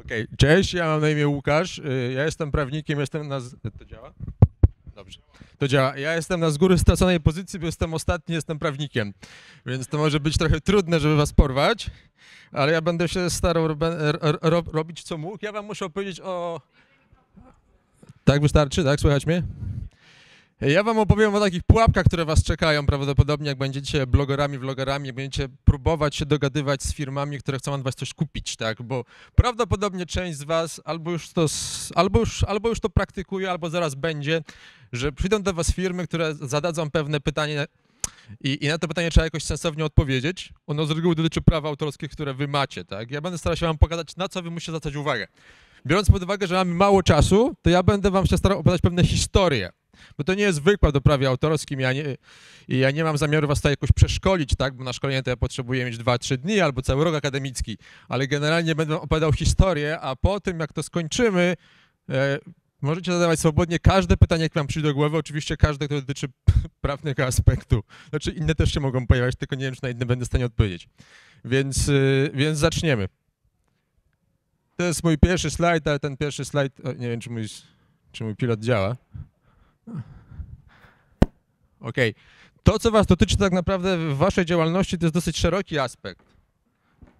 Okej, cześć, ja mam na imię Łukasz, ja jestem prawnikiem, jestem na... To działa? Dobrze. To działa. Ja jestem na z góry straconej pozycji, bo jestem ostatni, jestem prawnikiem, więc to może być trochę trudne, żeby was porwać, ale ja będę się starał robić co mógł. Ja wam muszę opowiedzieć o... Tak wystarczy, tak? Słychać mnie? Ja wam opowiem o takich pułapkach, które was czekają prawdopodobnie, jak będziecie blogerami, vlogerami, jak będziecie próbować się dogadywać z firmami, które chcą od was coś kupić, tak? Bo prawdopodobnie część z was albo już to praktykuje, albo zaraz będzie, że przyjdą do was firmy, które zadadzą pewne pytanie i na to pytanie trzeba jakoś sensownie odpowiedzieć. Ono z reguły dotyczy praw autorskich, które wy macie, tak? Ja będę starał się wam pokazać, na co wy musicie zwracać uwagę. Biorąc pod uwagę, że mamy mało czasu, to ja będę wam się starał opowiadać pewne historie. Bo to nie jest wykład o prawie autorskim, ja nie mam zamiaru was tutaj jakoś przeszkolić, tak? Bo na szkolenie to ja potrzebuję mieć 2-3 dni albo cały rok akademicki, ale generalnie będę opowiadał historię, a po tym jak to skończymy, możecie zadawać swobodnie każde pytanie, jakie wam przyjdzie do głowy, oczywiście każde, które dotyczy prawnego aspektu. Znaczy inne też się mogą pojawiać, tylko nie wiem, czy na inne będę w stanie odpowiedzieć. Więc zaczniemy. To jest mój pierwszy slajd, ale ten pierwszy slajd, nie wiem, czy mój pilot działa. Okej. To, co was dotyczy tak naprawdę w waszej działalności, to jest dosyć szeroki aspekt.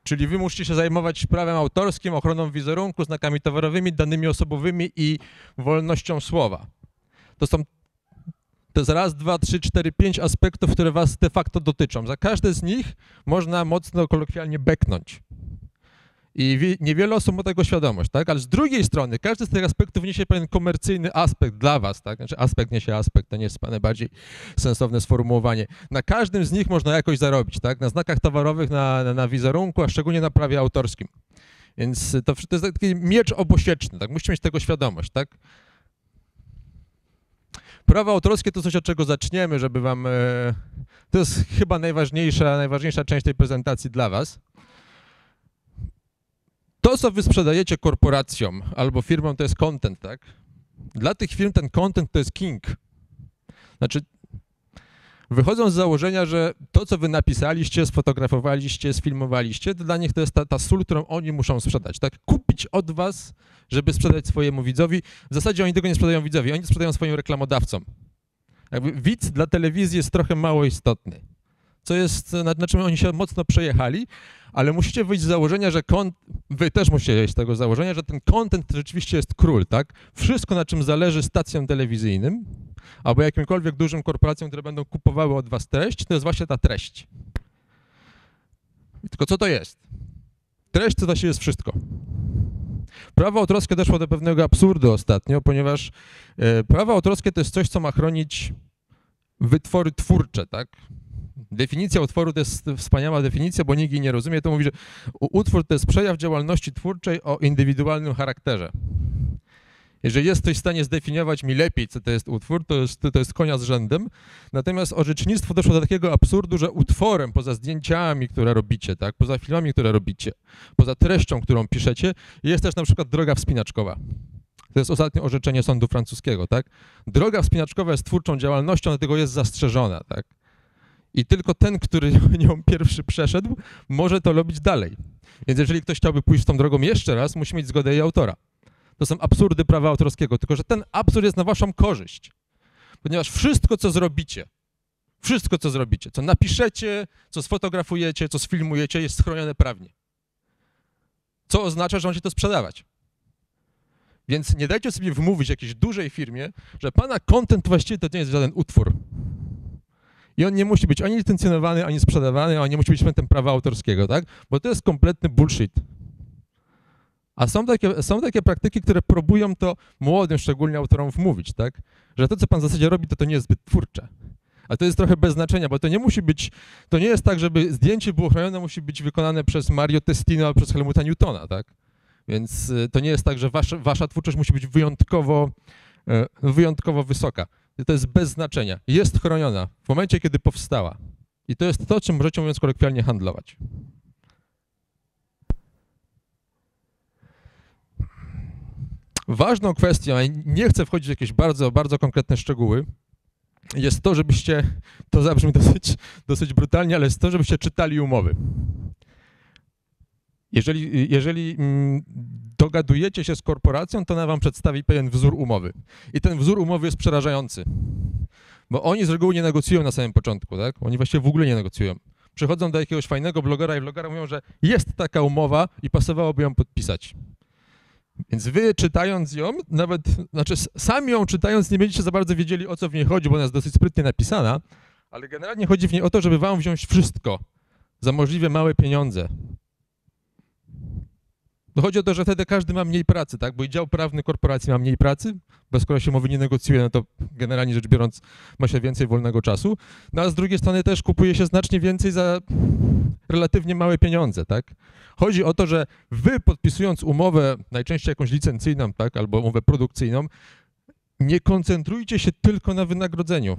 Czyli wy musicie się zajmować prawem autorskim, ochroną wizerunku, znakami towarowymi, danymi osobowymi i wolnością słowa. To jest raz, dwa, trzy, cztery, pięć aspektów, które was de facto dotyczą. Za każdy z nich można mocno, kolokwialnie beknąć. I niewiele osób ma tego świadomość, tak? Ale z drugiej strony każdy z tych aspektów niesie pewien komercyjny aspekt dla was, tak? Znaczy aspekt niesie aspekt, to nie jest najbardziej sensowne sformułowanie. Na każdym z nich można jakoś zarobić, tak? Na znakach towarowych, na wizerunku, a szczególnie na prawie autorskim. Więc to jest taki miecz obosieczny, tak? Musicie mieć tego świadomość, tak? Prawa autorskie to coś, od czego zaczniemy, żeby wam... To jest chyba najważniejsza część tej prezentacji dla was. To, co wy sprzedajecie korporacjom albo firmom, to jest content, tak? Dla tych firm ten content to jest king. Znaczy, wychodząc z założenia, że to, co wy napisaliście, sfotografowaliście, sfilmowaliście, to dla nich to jest ta sól, którą oni muszą sprzedać, tak? Kupić od was, żeby sprzedać swojemu widzowi. W zasadzie oni tego nie sprzedają widzowi, oni sprzedają swoim reklamodawcom. Jakby widz dla telewizji jest trochę mało istotny. Co jest, na czym oni się mocno przejechali, ale musicie wyjść z założenia, że wy też musicie wyjść z tego założenia, że ten content rzeczywiście jest król, tak? Wszystko, na czym zależy stacjom telewizyjnym albo jakimkolwiek dużym korporacjom, które będą kupowały od was treść, to jest właśnie ta treść. Tylko co to jest? Treść to właściwie jest wszystko. Prawo autorskie doszło do pewnego absurdu ostatnio, ponieważ prawo autorskie to jest coś, co ma chronić wytwory twórcze, tak? Definicja utworu to jest wspaniała definicja, bo nikt jej nie rozumie. To mówi, że utwór to jest przejaw działalności twórczej o indywidualnym charakterze. Jeżeli jest ktoś w stanie zdefiniować mi lepiej, co to jest utwór, to jest konia z rzędem. Natomiast orzecznictwo doszło do takiego absurdu, że utworem, poza zdjęciami, które robicie, tak, poza filmami, które robicie, poza treścią, którą piszecie, jest też na przykład droga wspinaczkowa. To jest ostatnie orzeczenie sądu francuskiego, tak? Droga wspinaczkowa jest twórczą działalnością, dlatego jest zastrzeżona, tak? I tylko ten, który nią pierwszy przeszedł, może to robić dalej. Więc jeżeli ktoś chciałby pójść tą drogą jeszcze raz, musi mieć zgodę jej autora. To są absurdy prawa autorskiego, tylko że ten absurd jest na waszą korzyść. Ponieważ wszystko, co zrobicie, co napiszecie, co sfotografujecie, co sfilmujecie, jest chronione prawnie. Co oznacza, że możecie to sprzedawać. Więc nie dajcie sobie wmówić jakiejś dużej firmie, że pana content właściwie to nie jest żaden utwór. I on nie musi być ani licencjonowany, ani sprzedawany, on nie musi być przedmiotem prawa autorskiego, tak? Bo to jest kompletny bullshit. A są takie praktyki, które próbują to młodym, szczególnie autorom wmówić, tak? Że to, co pan w zasadzie robi, to nie jest zbyt twórcze. A to jest trochę bez znaczenia, bo to nie musi być, to nie jest tak, żeby zdjęcie było chronione, musi być wykonane przez Mario Testino, a przez Helmuta Newtona, tak? Więc to nie jest tak, że wasza twórczość musi być wyjątkowo wysoka. To jest bez znaczenia. Jest chroniona w momencie, kiedy powstała. I to jest to, czym możecie, mówiąc kolokwialnie, handlować. Ważną kwestią, i nie chcę wchodzić w jakieś bardzo, bardzo konkretne szczegóły, jest to, żebyście, to zabrzmi dosyć brutalnie, ale jest to, żebyście czytali umowy. Jeżeli dogadujecie się z korporacją, to ona wam przedstawi pewien wzór umowy. I ten wzór umowy jest przerażający, bo oni z reguły nie negocjują na samym początku, tak? Oni właściwie w ogóle nie negocjują. Przychodzą do jakiegoś fajnego blogera i blogera mówią, że jest taka umowa i pasowałoby ją podpisać. Więc wy czytając ją, nawet, znaczy sami ją czytając nie będziecie za bardzo wiedzieli, o co w niej chodzi, bo ona jest dosyć sprytnie napisana, ale generalnie chodzi w niej o to, żeby wam wziąć wszystko za możliwie małe pieniądze. No chodzi o to, że wtedy każdy ma mniej pracy, tak? Bo i dział prawny korporacji ma mniej pracy, bo skoro się umowy nie negocjuje, no to generalnie rzecz biorąc ma się więcej wolnego czasu. No a z drugiej strony też kupuje się znacznie więcej za relatywnie małe pieniądze, tak? Chodzi o to, że wy podpisując umowę, najczęściej jakąś licencyjną, tak? Albo umowę produkcyjną, nie koncentrujcie się tylko na wynagrodzeniu.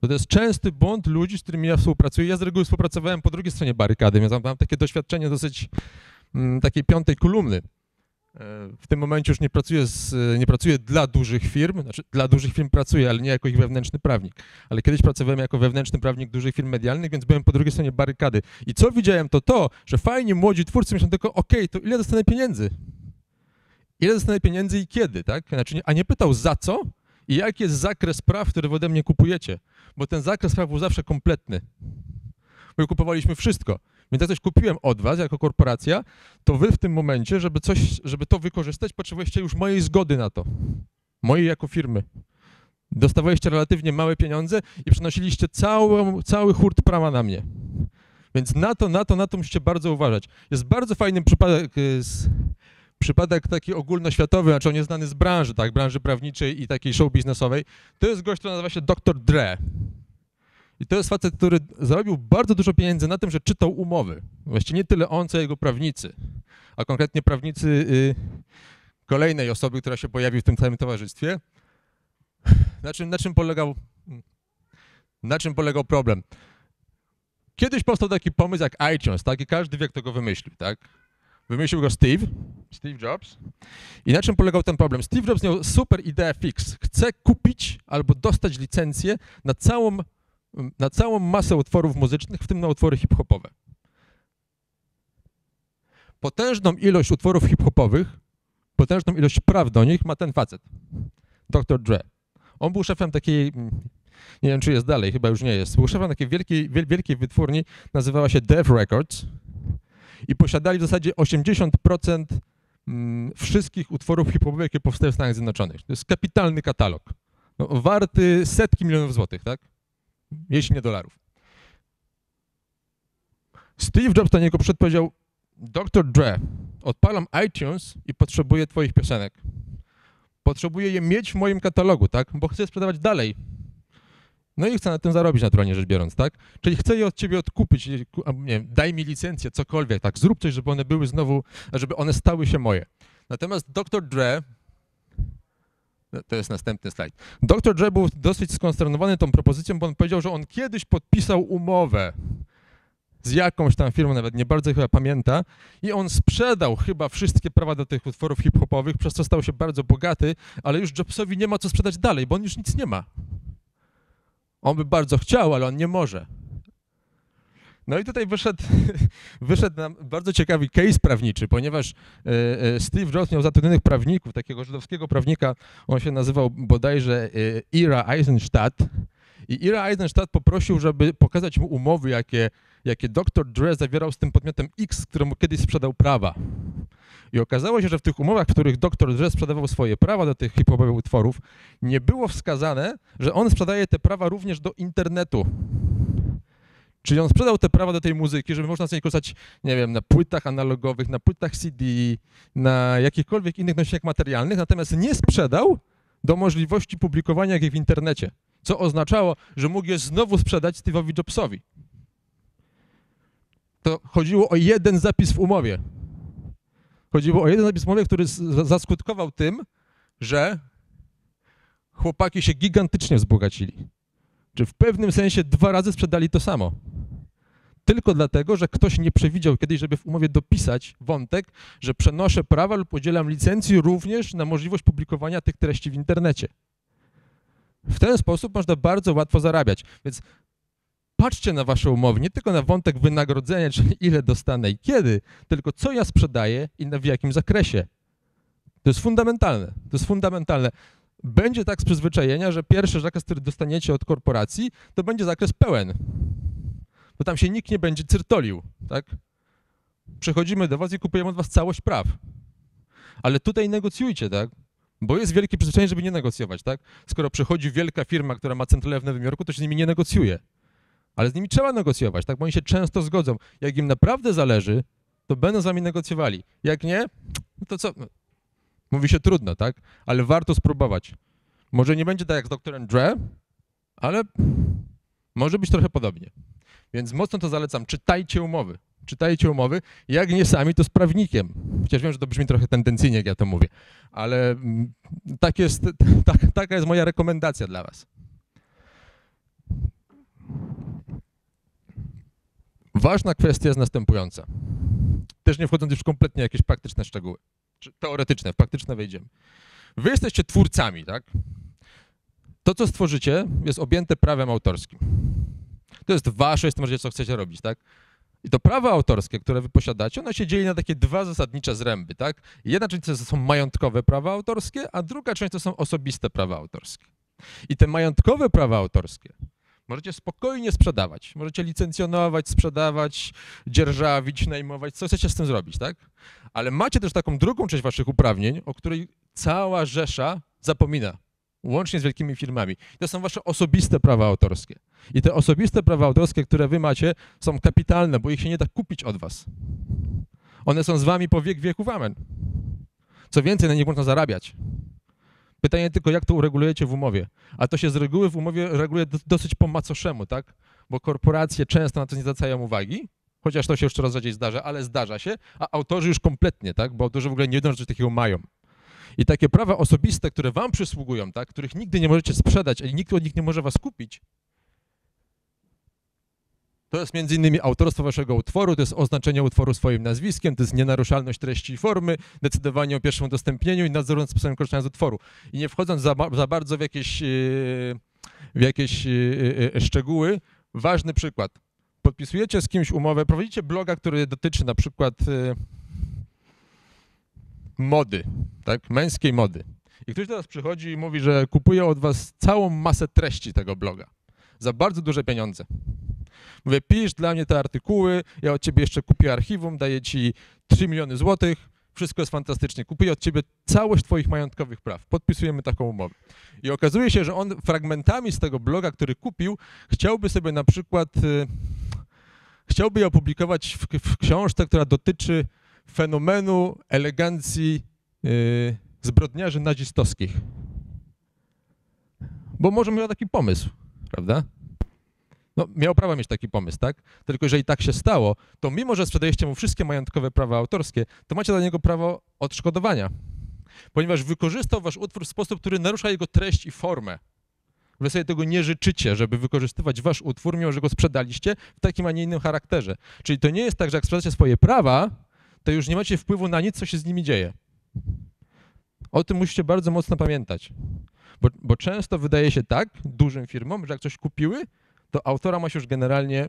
To jest częsty błąd ludzi, z którymi ja współpracuję. Ja z reguły współpracowałem po drugiej stronie barykady, więc mam takie doświadczenie dosyć takiej piątej kolumny. W tym momencie już nie pracuję dla dużych firm, znaczy dla dużych firm pracuję, ale nie jako ich wewnętrzny prawnik. Ale kiedyś pracowałem jako wewnętrzny prawnik dużych firm medialnych, więc byłem po drugiej stronie barykady. I co widziałem, to to, że fajni młodzi twórcy myślą tylko, okej, to ile dostanę pieniędzy? Ile dostanę pieniędzy i kiedy, tak? Znaczy, a nie pytał za co i jaki jest zakres praw, które ode mnie kupujecie. Bo ten zakres praw był zawsze kompletny. My kupowaliśmy wszystko. Więc jak coś kupiłem od was jako korporacja, to wy w tym momencie, żeby to wykorzystać, potrzebujecie już mojej zgody na to. Mojej jako firmy. Dostawaliście relatywnie małe pieniądze i przenosiliście cały hurt prawa na mnie. Więc na to musicie bardzo uważać. Jest bardzo fajny przypadek taki ogólnoświatowy, znaczy on jest znany z branży, tak, branży prawniczej i takiej show biznesowej. To jest gość, który nazywa się Dr Dre. I to jest facet, który zarobił bardzo dużo pieniędzy na tym, że czytał umowy. Właściwie nie tyle on, co jego prawnicy, a konkretnie prawnicy kolejnej osoby, która się pojawi w tym całym towarzystwie. Na czym polegał problem? Kiedyś powstał taki pomysł jak iTunes, tak? I każdy wie, kto go wymyślił, tak? Wymyślił go Steve Jobs. I na czym polegał ten problem? Steve Jobs miał super ideę fix. Chce kupić albo dostać licencję na całą masę utworów muzycznych, w tym na utwory hip-hopowe. Potężną ilość utworów hip-hopowych, potężną ilość praw do nich ma ten facet, Dr. Dre. On był szefem takiej, nie wiem czy jest dalej, chyba już nie jest, był szefem takiej wielkiej wytwórni, nazywała się Def Records i posiadali w zasadzie 80% wszystkich utworów hip-hopowych, jakie powstały w Stanach Zjednoczonych. To jest kapitalny katalog, no, warty setki milionów złotych, tak? Jeśli nie dolarów. Steve Jobs do niego przyszedł, powiedział: Dr. Dre, odpalam iTunes i potrzebuję twoich piosenek. Potrzebuję je mieć w moim katalogu, tak? Bo chcę je sprzedawać dalej. No i chcę na tym zarobić, naturalnie rzecz biorąc, tak? Czyli chcę je od ciebie odkupić, nie wiem, daj mi licencję, cokolwiek, tak? Zrób coś, żeby one były znowu, żeby one stały się moje. Natomiast Dr. Dre, to jest następny slajd. Dr. Dre był dosyć skonsternowany tą propozycją, bo on powiedział, że on kiedyś podpisał umowę z jakąś tam firmą, nawet nie bardzo chyba pamięta, i on sprzedał chyba wszystkie prawa do tych utworów hip-hopowych, przez co stał się bardzo bogaty, ale już Jobsowi nie ma co sprzedać dalej, bo on już nic nie ma. On by bardzo chciał, ale on nie może. No i tutaj wyszedł nam bardzo ciekawy case prawniczy, ponieważ Steve Jobs miał zatrudnionych prawników, takiego żydowskiego prawnika, on się nazywał bodajże Ira Eisenstadt. I Ira Eisenstadt poprosił, żeby pokazać mu umowy, jakie Dr. Dre zawierał z tym podmiotem X, któremu kiedyś sprzedał prawa. I okazało się, że w tych umowach, w których Dr. Dre sprzedawał swoje prawa do tych hip-hopowych utworów, nie było wskazane, że on sprzedaje te prawa również do internetu. Czyli on sprzedał te prawa do tej muzyki, żeby można z niej korzystać, nie wiem, na płytach analogowych, na płytach CD, na jakichkolwiek innych nośnikach materialnych, natomiast nie sprzedał do możliwości publikowania ich w internecie, co oznaczało, że mógł je znowu sprzedać Steve'owi Jobsowi. To chodziło o jeden zapis w umowie. Chodziło o jeden zapis w umowie, który zaskutkował tym, że chłopaki się gigantycznie wzbogacili. Czy w pewnym sensie dwa razy sprzedali to samo. Tylko dlatego, że ktoś nie przewidział kiedyś, żeby w umowie dopisać wątek, że przenoszę prawa lub udzielam licencji również na możliwość publikowania tych treści w internecie. W ten sposób można bardzo łatwo zarabiać. Więc patrzcie na wasze umowy, nie tylko na wątek wynagrodzenia, czyli ile dostanę i kiedy, tylko co ja sprzedaję i w jakim zakresie. To jest fundamentalne, to jest fundamentalne. Będzie tak z przyzwyczajenia, że pierwszy zakres, który dostaniecie od korporacji, to będzie zakres pełen, bo tam się nikt nie będzie cyrtolił, tak? Przychodzimy do was i kupujemy od was całość praw. Ale tutaj negocjujcie, tak? Bo jest wielkie przyzwyczajenie, żeby nie negocjować, tak? Skoro przychodzi wielka firma, która ma centralę w Nowym Jorku, to się z nimi nie negocjuje. Ale z nimi trzeba negocjować, tak? Bo oni się często zgodzą. Jak im naprawdę zależy, to będą z wami negocjowali. Jak nie, to co? Mówi się trudno, tak? Ale warto spróbować. Może nie będzie tak jak z Dr Dre, ale może być trochę podobnie. Więc mocno to zalecam. Czytajcie umowy. Czytajcie umowy, jak nie sami, to z prawnikiem. Chociaż wiem, że to brzmi trochę tendencyjnie, jak ja to mówię, ale tak jest, taka jest moja rekomendacja dla was. Ważna kwestia jest następująca. Też nie wchodząc już kompletnie w jakieś praktyczne szczegóły, czy teoretyczne, w praktyczne wejdziemy. Wy jesteście twórcami, tak? To, co stworzycie, jest objęte prawem autorskim. To jest wasze, jest możecie, co chcecie robić, tak? I to prawa autorskie, które wy posiadacie, ono się dzieli na takie dwa zasadnicze zręby, tak? Jedna część to są majątkowe prawa autorskie, a druga część to są osobiste prawa autorskie. I te majątkowe prawa autorskie możecie spokojnie sprzedawać, możecie licencjonować, sprzedawać, dzierżawić, najmować, co chcecie z tym zrobić, tak? Ale macie też taką drugą część waszych uprawnień, o której cała rzesza zapomina, łącznie z wielkimi firmami. To są wasze osobiste prawa autorskie. I te osobiste prawa autorskie, które wy macie, są kapitalne, bo ich się nie da kupić od was. One są z wami po wiek wieków, amen. Co więcej, na nich można zarabiać. Pytanie tylko, jak to uregulujecie w umowie. A to się z reguły w umowie reguluje dosyć po macoszemu, tak? Bo korporacje często na to nie zwracają uwagi, chociaż to się już coraz rzadziej zdarza, ale zdarza się, a autorzy już kompletnie, tak? Bo autorzy w ogóle nie wiedzą, że coś takiego mają. I takie prawa osobiste, które wam przysługują, tak, których nigdy nie możecie sprzedać, ani nikt od nich nie może was kupić, to jest m.in. autorstwo waszego utworu, to jest oznaczenie utworu swoim nazwiskiem, to jest nienaruszalność treści i formy, decydowanie o pierwszym udostępnieniu i nadzór nad sposobem korzystania z utworu. I nie wchodząc za bardzo w jakieś szczegóły, ważny przykład. Podpisujecie z kimś umowę, prowadzicie bloga, który dotyczy na przykład mody, tak, męskiej mody. I ktoś do nas przychodzi i mówi, że kupuje od was całą masę treści tego bloga za bardzo duże pieniądze. Mówię, pisz dla mnie te artykuły, ja od ciebie jeszcze kupię archiwum, daję ci 3 miliony złotych, wszystko jest fantastycznie, kupuję od ciebie całość twoich majątkowych praw, podpisujemy taką umowę. I okazuje się, że on fragmentami z tego bloga, który kupił, chciałby sobie na przykład, chciałby je opublikować w książce, która dotyczy fenomenu elegancji zbrodniarzy nazistowskich. Bo może miał taki pomysł, prawda? No, miał prawo mieć taki pomysł, tak? Tylko jeżeli tak się stało, to mimo że sprzedajecie mu wszystkie majątkowe prawa autorskie, to macie dla niego prawo odszkodowania, ponieważ wykorzystał wasz utwór w sposób, który narusza jego treść i formę. Wy sobie tego nie życzycie, żeby wykorzystywać wasz utwór, mimo że go sprzedaliście w takim, a nie innym charakterze. Czyli to nie jest tak, że jak sprzedacie swoje prawa, to już nie macie wpływu na nic, co się z nimi dzieje. O tym musicie bardzo mocno pamiętać, bo często wydaje się tak dużym firmom, że jak coś kupiły, to autora ma się już generalnie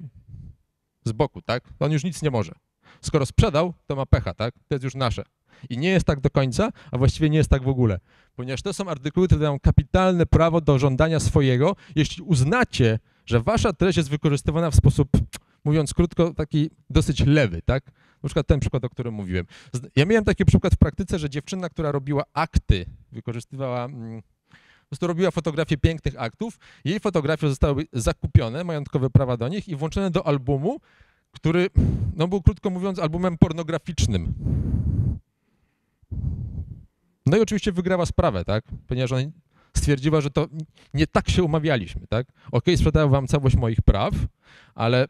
z boku, tak? On już nic nie może. Skoro sprzedał, to ma pecha, tak? To jest już nasze. I nie jest tak do końca, a właściwie nie jest tak w ogóle, ponieważ to są artykuły, które dają kapitalne prawo do żądania swojego, jeśli uznacie, że wasza treść jest wykorzystywana w sposób, mówiąc krótko, taki dosyć lewy, tak? Na przykład ten przykład, o którym mówiłem. Ja miałem taki przykład w praktyce, że dziewczyna, która robiła akty, wykorzystywała, po prostu robiła fotografie pięknych aktów, jej fotografie zostały zakupione, majątkowe prawa do nich i włączone do albumu, który, no był krótko mówiąc, albumem pornograficznym. No i oczywiście wygrała sprawę, tak, ponieważ ona stwierdziła, że to nie tak się umawialiśmy, tak. Okej, sprzedałem wam całość moich praw, ale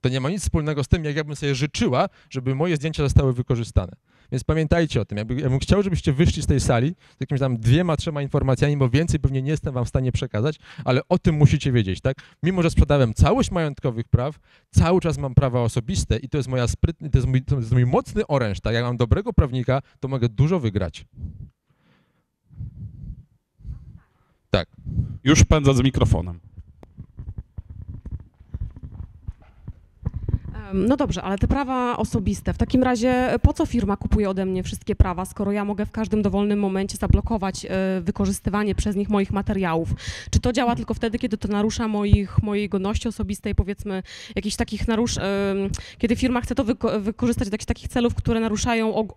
to nie ma nic wspólnego z tym, jak ja bym sobie życzyła, żeby moje zdjęcia zostały wykorzystane. Więc pamiętajcie o tym. Ja bym chciał, żebyście wyszli z tej sali z jakimiś tam 2-3 informacjami, bo więcej pewnie nie jestem wam w stanie przekazać, ale o tym musicie wiedzieć, tak? Mimo że sprzedałem całość majątkowych praw, cały czas mam prawa osobiste i to jest moja sprytny, to jest mój mocny oręż, tak? Jak mam dobrego prawnika, to mogę dużo wygrać. Tak. Już pędzę z mikrofonem. No dobrze, ale te prawa osobiste, w takim razie po co firma kupuje ode mnie wszystkie prawa, skoro ja mogę w każdym dowolnym momencie zablokować wykorzystywanie przez nich moich materiałów? Czy to działa tylko wtedy, kiedy to narusza mojej godności osobistej, powiedzmy, jakichś takich kiedy firma chce to wykorzystać do jakichś takich celów, które naruszają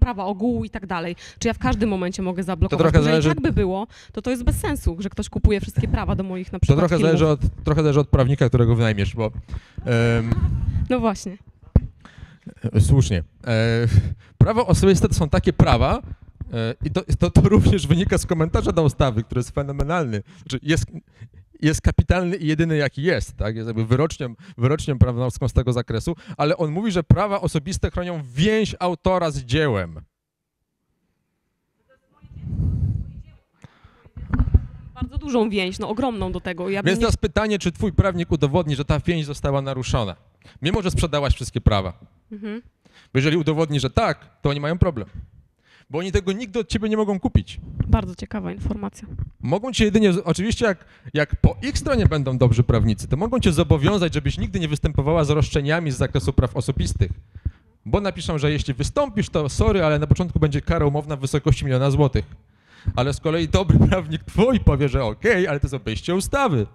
prawa ogółu i tak dalej? Czy ja w każdym momencie mogę zablokować? Jeżeli zależy... tak by było, to jest bez sensu, że ktoś kupuje wszystkie prawa do moich na przykład filmów. To trochę zależy od prawnika, którego wynajmiesz, bo... No właśnie. Słusznie. Prawa osobiste to są takie prawa, i to również wynika z komentarza do ustawy, który jest fenomenalny. Znaczy jest kapitalny i jedyny jaki jest, tak? Jest jakby wyrocznią prawnomorską z tego zakresu, ale on mówi, że prawa osobiste chronią więź autora z dziełem. Bardzo dużą więź, no ogromną do tego. Ja Więc teraz pytanie, czy twój prawnik udowodni, że ta więź została naruszona, mimo że sprzedałaś wszystkie prawa. Bo jeżeli udowodni, że tak, to oni mają problem. Bo oni tego nigdy od ciebie nie mogą kupić. Bardzo ciekawa informacja. Mogą cię jedynie, oczywiście jak po ich stronie będą dobrzy prawnicy, to mogą cię zobowiązać, żebyś nigdy nie występowała z roszczeniami z zakresu praw osobistych. Bo napiszą, że jeśli wystąpisz, to sorry, ale na początku będzie kara umowna w wysokości 1 000 000 złotych. Ale z kolei dobry prawnik twój powie, że okej, ale to jest obejście ustawy.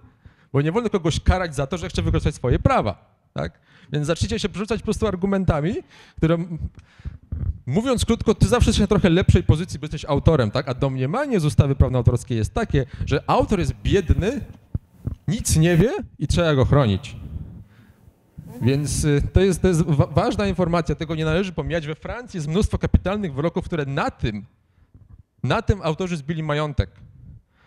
Bo nie wolno kogoś karać za to, że chce wykorzystać swoje prawa. Tak? Więc zacznijcie się przerzucać po prostu argumentami, które... Mówiąc krótko, ty zawsze jesteś na trochę lepszej pozycji, bo jesteś autorem, tak? A domniemanie z ustawy prawnoautorskiej jest takie, że autor jest biedny, nic nie wie i trzeba go chronić. Więc to jest ważna informacja, tego nie należy pomijać. We Francji jest mnóstwo kapitalnych wyroków, które na tym autorzy zbili majątek.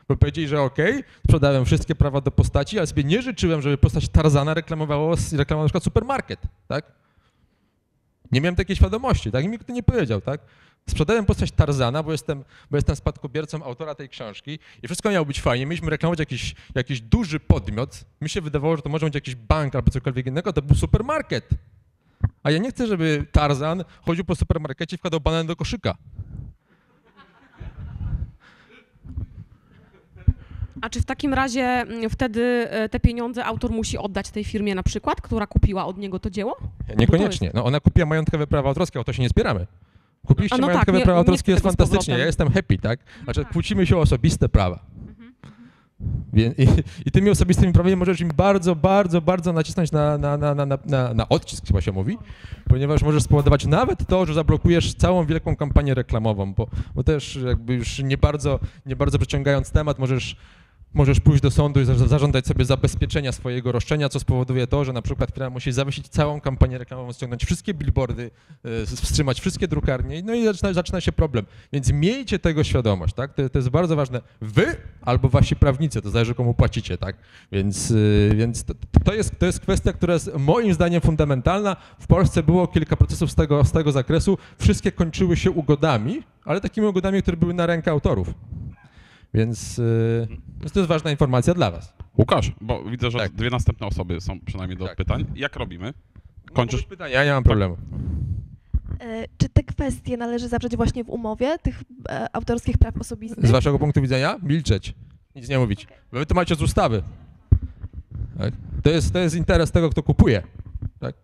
Bo powiedzieli, że okej, sprzedałem wszystkie prawa do postaci, ale sobie nie życzyłem, żeby postać Tarzana reklamowała na przykład supermarket, tak? Nie miałem takiej świadomości, tak? I mi to nie powiedział, tak? Sprzedałem postać Tarzana, bo jestem spadkobiercą autora tej książki i wszystko miało być fajnie. Mieliśmy reklamować jakiś duży podmiot. Mi się wydawało, że to może być jakiś bank albo cokolwiek innego, to był supermarket. A ja nie chcę, żeby Tarzan chodził po supermarkecie i wkładał banan do koszyka. A czy w takim razie wtedy te pieniądze autor musi oddać tej firmie na przykład, która kupiła od niego to dzieło? Niekoniecznie. No ona kupiła majątkowe prawa autorskie, o to się nie zbieramy. Kupiliście majątkowe prawa autorskie, jest fantastycznie, ja jestem happy, tak? Znaczy kłócimy się o osobiste prawa. I tymi osobistymi prawami możesz im bardzo, bardzo, bardzo nacisnąć na odcisk, chyba się mówi, ponieważ możesz spowodować nawet to, że zablokujesz całą wielką kampanię reklamową, bo też jakby już nie bardzo przeciągając temat, możesz pójść do sądu i zażądać sobie zabezpieczenia swojego roszczenia, co spowoduje to, że na przykład firma musi zawiesić całą kampanię reklamową, ściągnąć wszystkie billboardy, wstrzymać wszystkie drukarnie, no i zaczyna się problem. Więc miejcie tego świadomość, tak? To jest bardzo ważne. Wy albo wasi prawnicy, to zależy komu płacicie, tak? Więc to jest kwestia, która jest moim zdaniem fundamentalna. W Polsce było kilka procesów z tego zakresu. Wszystkie kończyły się ugodami, ale takimi ugodami, które były na rękę autorów. Więc to jest ważna informacja dla was. Łukasz, bo widzę, że tak. Dwie następne osoby są przynajmniej do tak. pytań. Jak robimy? Kończysz? Pytania, ja nie mam problemu. Czy te kwestie należy zawrzeć właśnie w umowie tych autorskich praw osobistych? Z waszego punktu widzenia? Milczeć, nic nie mówić. Okay. Wy to macie z ustawy. Tak? To jest interes tego, kto kupuje. Tak?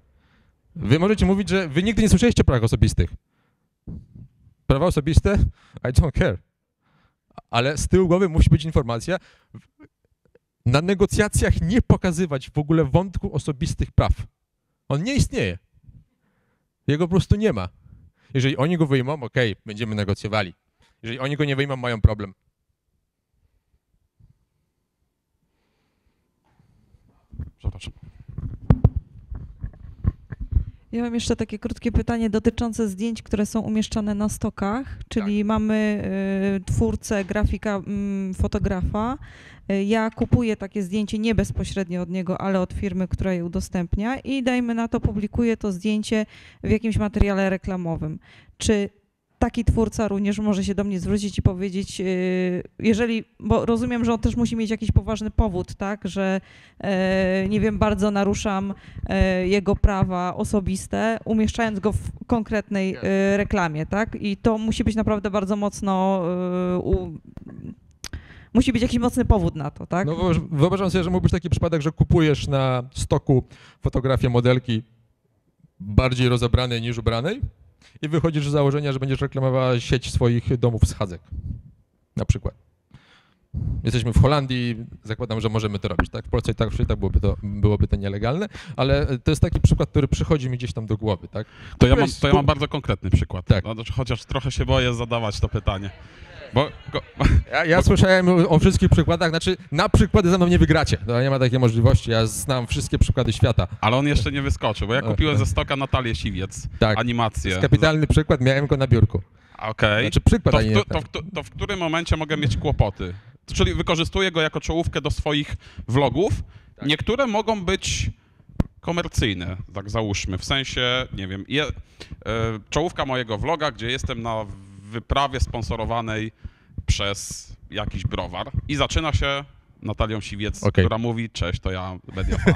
Wy możecie mówić, że wy nigdy nie słyszeliście praw osobistych. Prawa osobiste? I don't care. Ale z tyłu głowy musi być informacja, na negocjacjach nie pokazywać w ogóle wątku osobistych praw. On nie istnieje. Jego po prostu nie ma. Jeżeli oni go wyjmą, okej, będziemy negocjowali. Jeżeli oni go nie wyjmą, mają problem. Przepraszam. Ja mam jeszcze takie krótkie pytanie dotyczące zdjęć, które są umieszczane na stokach, czyli tak. Mamy twórcę, grafika, fotografa. Ja kupuję takie zdjęcie nie bezpośrednio od niego, ale od firmy, która je udostępnia i dajmy na to, publikuję to zdjęcie w jakimś materiale reklamowym. Czy taki twórca również może się do mnie zwrócić i powiedzieć, jeżeli, bo rozumiem, że on też musi mieć jakiś poważny powód, tak, że nie wiem, bardzo naruszam jego prawa osobiste, umieszczając go w konkretnej reklamie, tak? I to musi być naprawdę bardzo mocno, musi być jakiś mocny powód na to, tak? No, wyobrażam sobie, że mógł być taki przypadek, że kupujesz na stoku fotografię modelki bardziej rozebranej niż ubranej i wychodzisz z założenia, że będziesz reklamowała sieć swoich domów schadzek, na przykład. Jesteśmy w Holandii, zakładam, że możemy to robić, tak? W Polsce tak byłoby to nielegalne, ale to jest taki przykład, który przychodzi mi gdzieś tam do głowy, tak? To ja mam bardzo konkretny przykład, tak. No, chociaż trochę się boję zadawać to pytanie. Ja słyszałem o wszystkich przykładach, znaczy na przykłady ze mną nie wygracie, no, nie ma takiej możliwości, ja znam wszystkie przykłady świata. Ale on jeszcze nie wyskoczył, bo ja kupiłem ze stoka Natalię Siwiec, tak, animację. To jest kapitalny przykład, miałem go na biurku. Okej, znaczy, to w którym momencie mogę mieć kłopoty? Czyli wykorzystuję go jako czołówkę do swoich vlogów. Tak. Niektóre mogą być komercyjne, tak załóżmy, w sensie, nie wiem, czołówka mojego vloga, gdzie jestem na wyprawie sponsorowanej przez jakiś browar i zaczyna się Natalią Siwiec, która mówi, cześć, to ja Mediafun.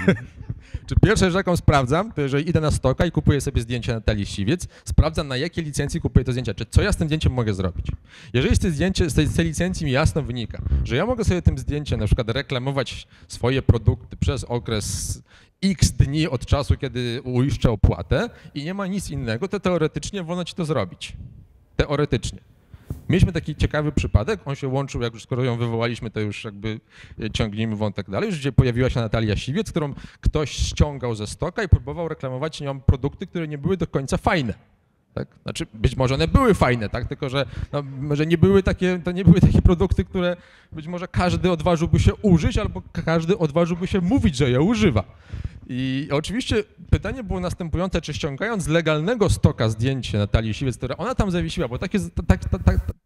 Czy pierwsza rzecz, jaką sprawdzam, to jeżeli idę na stoka i kupuję sobie zdjęcie Natalii Siwiec, sprawdzam, na jakiej licencji kupuję to zdjęcie, czy co ja z tym zdjęciem mogę zrobić. Jeżeli z tej licencji mi jasno wynika, że ja mogę sobie tym zdjęciem na przykład reklamować swoje produkty przez okres x dni od czasu, kiedy uiszczę opłatę i nie ma nic innego, to teoretycznie wolno ci to zrobić. Teoretycznie. Mieliśmy taki ciekawy przypadek, on się łączył, jak już skoro ją wywołaliśmy, to już jakby ciągnijmy wątek dalej, już gdzie pojawiła się Natalia Siwiec, którą ktoś ściągał ze stoka i próbował reklamować nią produkty, które nie były do końca fajne. Tak? Znaczy być może one były fajne, tak? Tylko że, no, że to nie były takie produkty, które być może każdy odważyłby się użyć albo każdy odważyłby się mówić, że je używa. I oczywiście pytanie było następujące, czy ściągając z legalnego stoka zdjęcie Natalii Siwiec, które ona tam zawiesiła, bo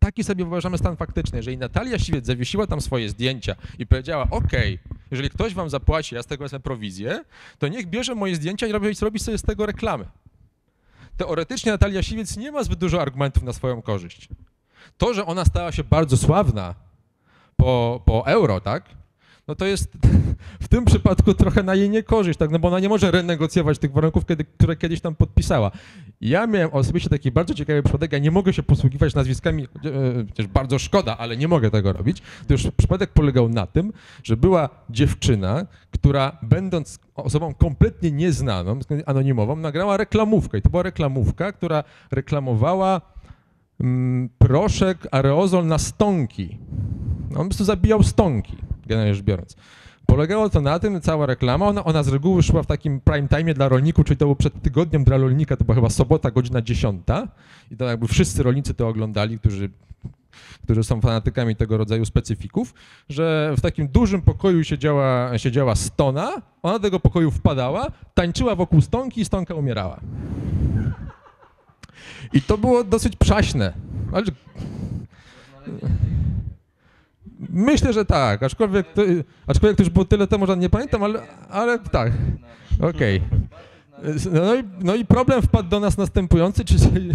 taki sobie wyobrażamy stan faktyczny, jeżeli Natalia Siwiec zawiesiła tam swoje zdjęcia i powiedziała, okej, jeżeli ktoś wam zapłaci, ja z tego wezmę prowizję, to niech bierze moje zdjęcia i robi sobie z tego reklamę. Teoretycznie Natalia Siwiec nie ma zbyt dużo argumentów na swoją korzyść. To, że ona stała się bardzo sławna po euro, tak? No to jest w tym przypadku trochę na jej niekorzyść, tak? No bo ona nie może renegocjować tych warunków, które kiedyś tam podpisała. Ja miałem osobiście taki bardzo ciekawy przypadek, ja nie mogę się posługiwać nazwiskami, chociaż bardzo szkoda, ale nie mogę tego robić. To już przypadek polegał na tym, że była dziewczyna, która będąc osobą kompletnie nieznaną, anonimową, nagrała reklamówkę i to była reklamówka, która reklamowała proszek aerozol na stonki. On po prostu zabijał stonki, generalnie rzecz biorąc. Polegało to na tym, cała reklama, ona z reguły szła w takim prime time dla rolników, czyli to było przed tygodniem dla rolnika, to była chyba sobota, godzina 10:00 i to jakby wszyscy rolnicy to oglądali, którzy są fanatykami tego rodzaju specyfików, że w takim dużym pokoju siedziała stona, ona do tego pokoju wpadała, tańczyła wokół stonki i stonka umierała. I to było dosyć przaśne. Myślę, że tak, aczkolwiek to już było tyle temu, że nie pamiętam, ale tak, okej. No i problem wpadł do nas następujący, czyli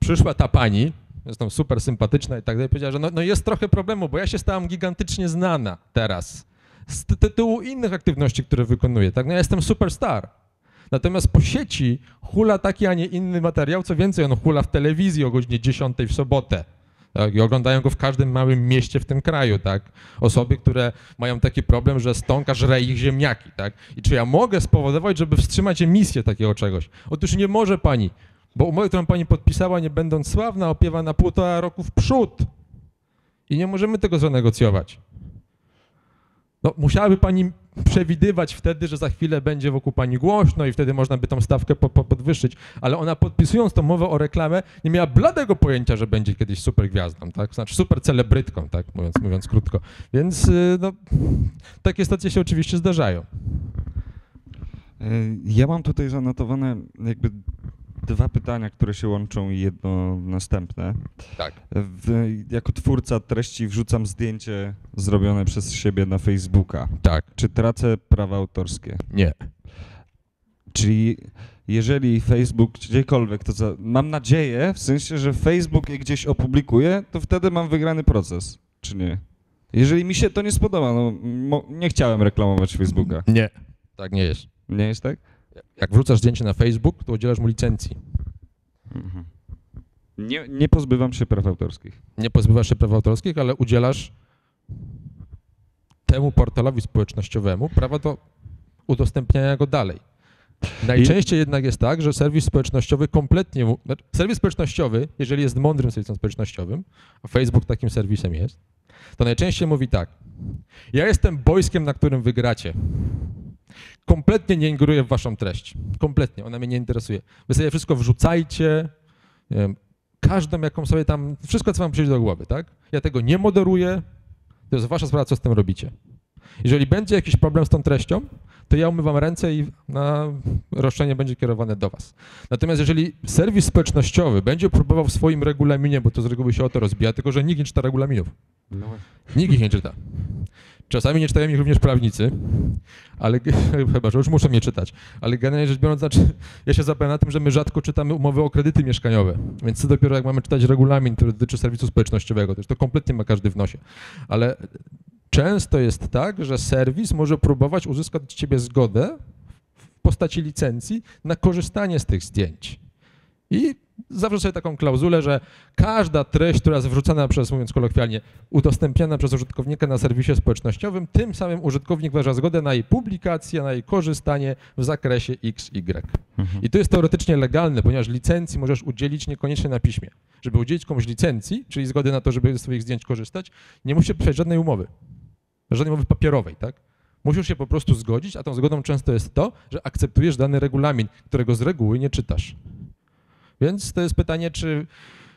przyszła ta pani, zresztą super sympatyczna i tak dalej, powiedziała, że no jest trochę problemu, bo ja się stałam gigantycznie znana teraz z tytułu innych aktywności, które wykonuję, tak, no ja jestem superstar. Natomiast po sieci hula taki, a nie inny materiał, co więcej, on hula w telewizji o godzinie 10:00 w sobotę. Tak, i oglądają go w każdym małym mieście w tym kraju, tak? Osoby, które mają taki problem, że stonka żre ich ziemniaki, tak? I czy ja mogę spowodować, żeby wstrzymać emisję takiego czegoś? Otóż nie może pani, bo umowę, którą pani podpisała, nie będąc sławna, opiewa na 1,5 roku w przód i nie możemy tego zanegocjować. No, musiałaby pani przewidywać wtedy, że za chwilę będzie wokół pani głośno i wtedy można by tą stawkę podwyższyć, ale ona podpisując tą mowę o reklamę nie miała bladego pojęcia, że będzie kiedyś super gwiazdą, tak? Znaczy super celebrytką, tak? Mówiąc krótko. Więc no, takie sytuacje się oczywiście zdarzają. Ja mam tutaj zanotowane jakby dwa pytania, które się łączą i jedno następne. Tak. Jako twórca treści wrzucam zdjęcie zrobione przez siebie na Facebooka. Tak. Czy tracę prawa autorskie? Nie. Czyli jeżeli Facebook gdziekolwiek, to mam nadzieję, w sensie, że Facebook je gdzieś opublikuje, to wtedy mam wygrany proces, czy nie? Jeżeli mi się to nie spodoba, no nie chciałem reklamować Facebooka. Nie, tak nie jest. Nie jest tak? Jak wrzucasz zdjęcie na Facebook, to udzielasz mu licencji. Mhm. Nie pozbywam się praw autorskich. Nie pozbywasz się praw autorskich, ale udzielasz temu portalowi społecznościowemu prawa do udostępniania go dalej. Najczęściej jednak jest tak, że serwis społecznościowy kompletnie... Serwis społecznościowy, jeżeli jest mądrym serwisem społecznościowym, a Facebook takim serwisem jest, to najczęściej mówi tak: ja jestem boiskiem, na którym wygracie. Kompletnie nie ingeruję w waszą treść. Kompletnie, ona mnie nie interesuje. Wy sobie wszystko wrzucajcie, nie wiem, każdą jaką sobie tam... Wszystko, co wam przyjdzie do głowy, tak? Ja tego nie moderuję, to jest wasza sprawa, co z tym robicie. Jeżeli będzie jakiś problem z tą treścią, to ja umywam ręce i roszczenie będzie kierowane do was. Natomiast jeżeli serwis społecznościowy będzie próbował w swoim regulaminie, bo to z reguły się o to rozbija, tylko że nikt nie czyta regulaminów. No. Nikt ich nie czyta. Czasami nie czytają ich również prawnicy, ale chyba, że już muszą je czytać. Ale generalnie rzecz biorąc, znaczy, ja się zapewniam na tym, że my rzadko czytamy umowy o kredyty mieszkaniowe, więc co dopiero jak mamy czytać regulamin, który dotyczy serwisu społecznościowego, to kompletnie ma każdy w nosie. Ale często jest tak, że serwis może próbować uzyskać od ciebie zgodę w postaci licencji na korzystanie z tych zdjęć. I zawsze sobie taką klauzulę, że każda treść, która jest wrzucana przez, mówiąc kolokwialnie, udostępniana przez użytkownika na serwisie społecznościowym, tym samym użytkownik wyraża zgodę na jej publikację, na jej korzystanie w zakresie XY. Mhm. I to jest teoretycznie legalne, ponieważ licencji możesz udzielić niekoniecznie na piśmie. Żeby udzielić komuś licencji, czyli zgody na to, żeby ze swoich zdjęć korzystać, nie musisz pisać żadnej umowy. Żadnej umowy papierowej, tak? Musisz się po prostu zgodzić, a tą zgodą często jest to, że akceptujesz dany regulamin, którego z reguły nie czytasz. Więc to jest pytanie, czy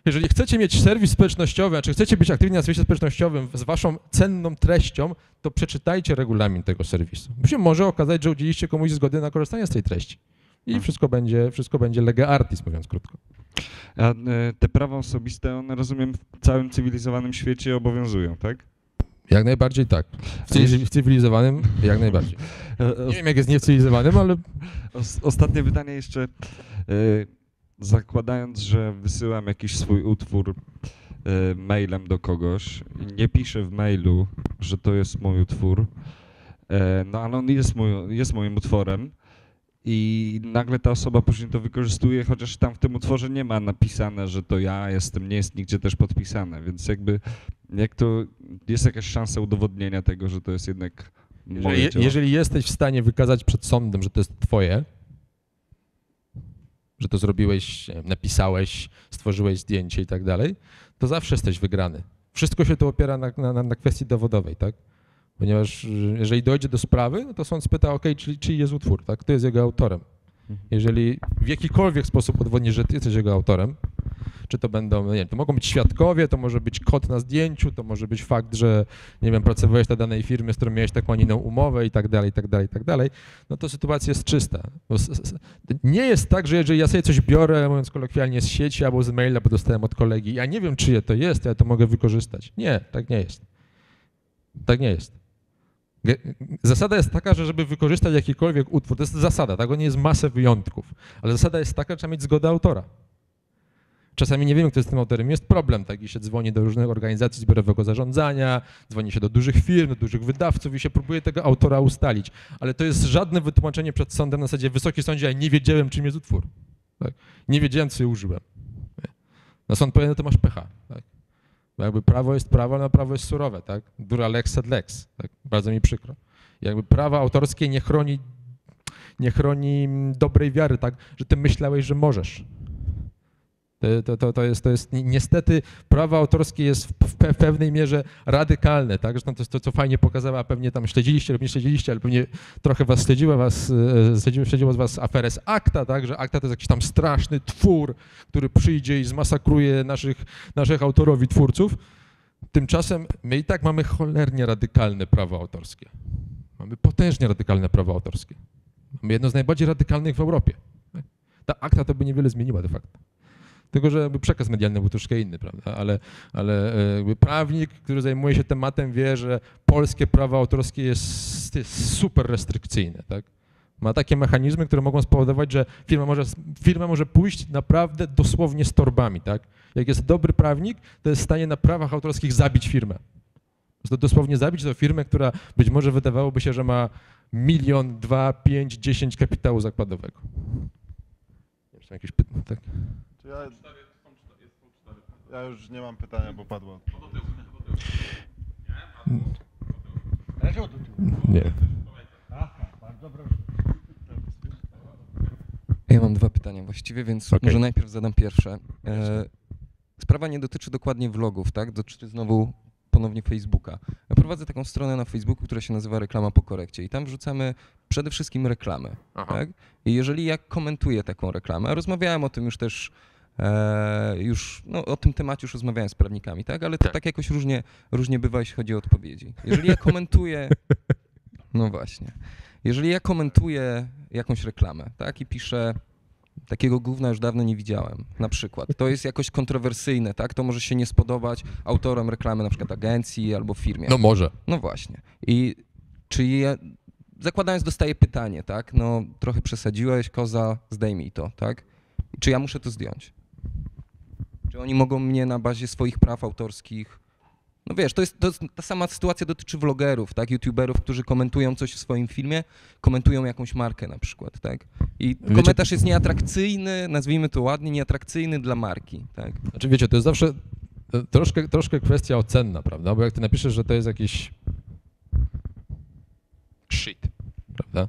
jeżeli chcecie mieć serwis społecznościowy, a czy chcecie być aktywni na serwisie społecznościowym z waszą cenną treścią, to przeczytajcie regulamin tego serwisu. Bo się może okazać, że udzieliście komuś zgody na korzystanie z tej treści. I wszystko będzie lege artis, mówiąc krótko. A te prawa osobiste, one, rozumiem, w całym cywilizowanym świecie obowiązują, tak? Jak najbardziej tak. W cywilizowanym jak najbardziej. Nie wiem, jak jest nie w cywilizowanym, ale... Ostatnie pytanie jeszcze. Zakładając, że wysyłam jakiś swój utwór mailem do kogoś, nie piszę w mailu, że to jest mój utwór, no ale on jest moim utworem i nagle ta osoba później to wykorzystuje, chociaż tam w tym utworze nie ma napisane, że to ja jestem, nie jest nigdzie też podpisane, więc jakby jak to jest jakaś szansa udowodnienia tego, że to jest jednak moje dzieło. Jeżeli jesteś w stanie wykazać przed sądem, że to jest twoje, że to zrobiłeś, napisałeś, stworzyłeś zdjęcie i tak dalej, to zawsze jesteś wygrany. Wszystko się to opiera na kwestii dowodowej, tak? Ponieważ jeżeli dojdzie do sprawy, no to sąd spyta, ok, czyj jest utwór, tak? Kto jest jego autorem? Jeżeli w jakikolwiek sposób udowodnisz, że ty jesteś jego autorem, czy to będą, nie wiem, to mogą być świadkowie, to może być kod na zdjęciu, to może być fakt, że, nie wiem, pracowałeś na danej firmie, z którą miałeś taką, a nie inną umowę i tak dalej, i tak dalej, i tak dalej, no to sytuacja jest czysta. Nie jest tak, że jeżeli ja sobie coś biorę, mówiąc kolokwialnie, z sieci albo z maila, bo dostałem od kolegi, ja nie wiem, czyje to jest, ja to mogę wykorzystać. Nie, tak nie jest. Tak nie jest. Zasada jest taka, że żeby wykorzystać jakikolwiek utwór, to jest zasada, tak? Nie jest masę wyjątków, ale zasada jest taka, że trzeba mieć zgodę autora. Czasami nie wiemy, kto jest tym autorem, jest problem, tak? I się dzwoni do różnych organizacji zbiorowego zarządzania, dzwoni się do dużych firm, do dużych wydawców i się próbuje tego autora ustalić. Ale to jest żadne wytłumaczenie przed sądem na zasadzie: wysoki sądzie, ja nie wiedziałem, czym jest utwór. Tak? Nie wiedziałem, co je użyłem. No sąd powie, no to masz pecha. Tak? Bo jakby prawo jest prawo, ale prawo jest surowe, tak? Dura lex sed lex, tak? Bardzo mi przykro. Jakby prawo autorskie nie chroni dobrej wiary, tak? Że ty myślałeś, że możesz. To jest niestety, prawo autorskie jest w pewnej mierze radykalne, tak? Zresztą to jest to, co fajnie pokazała, a pewnie tam śledziliście lub nie śledziliście, ale pewnie trochę was śledziło z was aferę z ACTA, tak? Że ACTA to jest jakiś tam straszny twór, który przyjdzie i zmasakruje naszych autorów i twórców. Tymczasem my i tak mamy cholernie radykalne prawo autorskie. Mamy potężnie radykalne prawo autorskie. Mamy jedno z najbardziej radykalnych w Europie. Ta ACTA to by niewiele zmieniła de facto. Tylko że przekaz medialny był troszkę inny, prawda? Ale jakby prawnik, który zajmuje się tematem, wie, że polskie prawo autorskie jest super restrykcyjne, tak? Ma takie mechanizmy, które mogą spowodować, że firma może pójść naprawdę dosłownie z torbami, tak? Jak jest dobry prawnik, to jest w stanie na prawach autorskich zabić firmę. Dosłownie zabić tą firmę, która być może wydawałoby się, że ma 1, 2, 5, 10 kapitału zakładowego. Jeszcze jakieś pytania? Tak? Ja już nie mam pytania, bo padło. Nie. Aha, bardzo proszę. Ja mam dwa pytania właściwie, więc może najpierw zadam pierwsze. Sprawa nie dotyczy dokładnie vlogów, tak? Dotyczy znowu ponownie Facebooka. Ja prowadzę taką stronę na Facebooku, która się nazywa Reklama po korekcie i tam wrzucamy przede wszystkim reklamy. Tak? I jeżeli ja komentuję taką reklamę, a rozmawiałem o tym już też, o tym temacie już rozmawiałem z prawnikami, tak? Ale to tak jakoś różnie bywa, jeśli chodzi o odpowiedzi. Jeżeli ja komentuję, no właśnie, jeżeli ja komentuję jakąś reklamę, tak? I piszę, takiego gówna już dawno nie widziałem, na przykład. To jest jakoś kontrowersyjne, tak? To może się nie spodobać autorom reklamy, na przykład agencji albo firmie. No może. No właśnie. I czy ja, zakładając, dostaję pytanie, tak? No trochę przesadziłeś, koza, zdejmij to, tak? Czy ja muszę to zdjąć? Czy oni mogą mnie na bazie swoich praw autorskich... No wiesz, to jest ta sama sytuacja dotyczy vlogerów, tak, youtuberów, którzy komentują coś w swoim filmie, komentują jakąś markę na przykład, tak? I komentarz jest nieatrakcyjny, nazwijmy to ładnie, nieatrakcyjny dla marki, tak? Znaczy wiecie, to jest zawsze troszkę kwestia ocenna, prawda? Bo jak ty napiszesz, że to jest jakiś shit, prawda?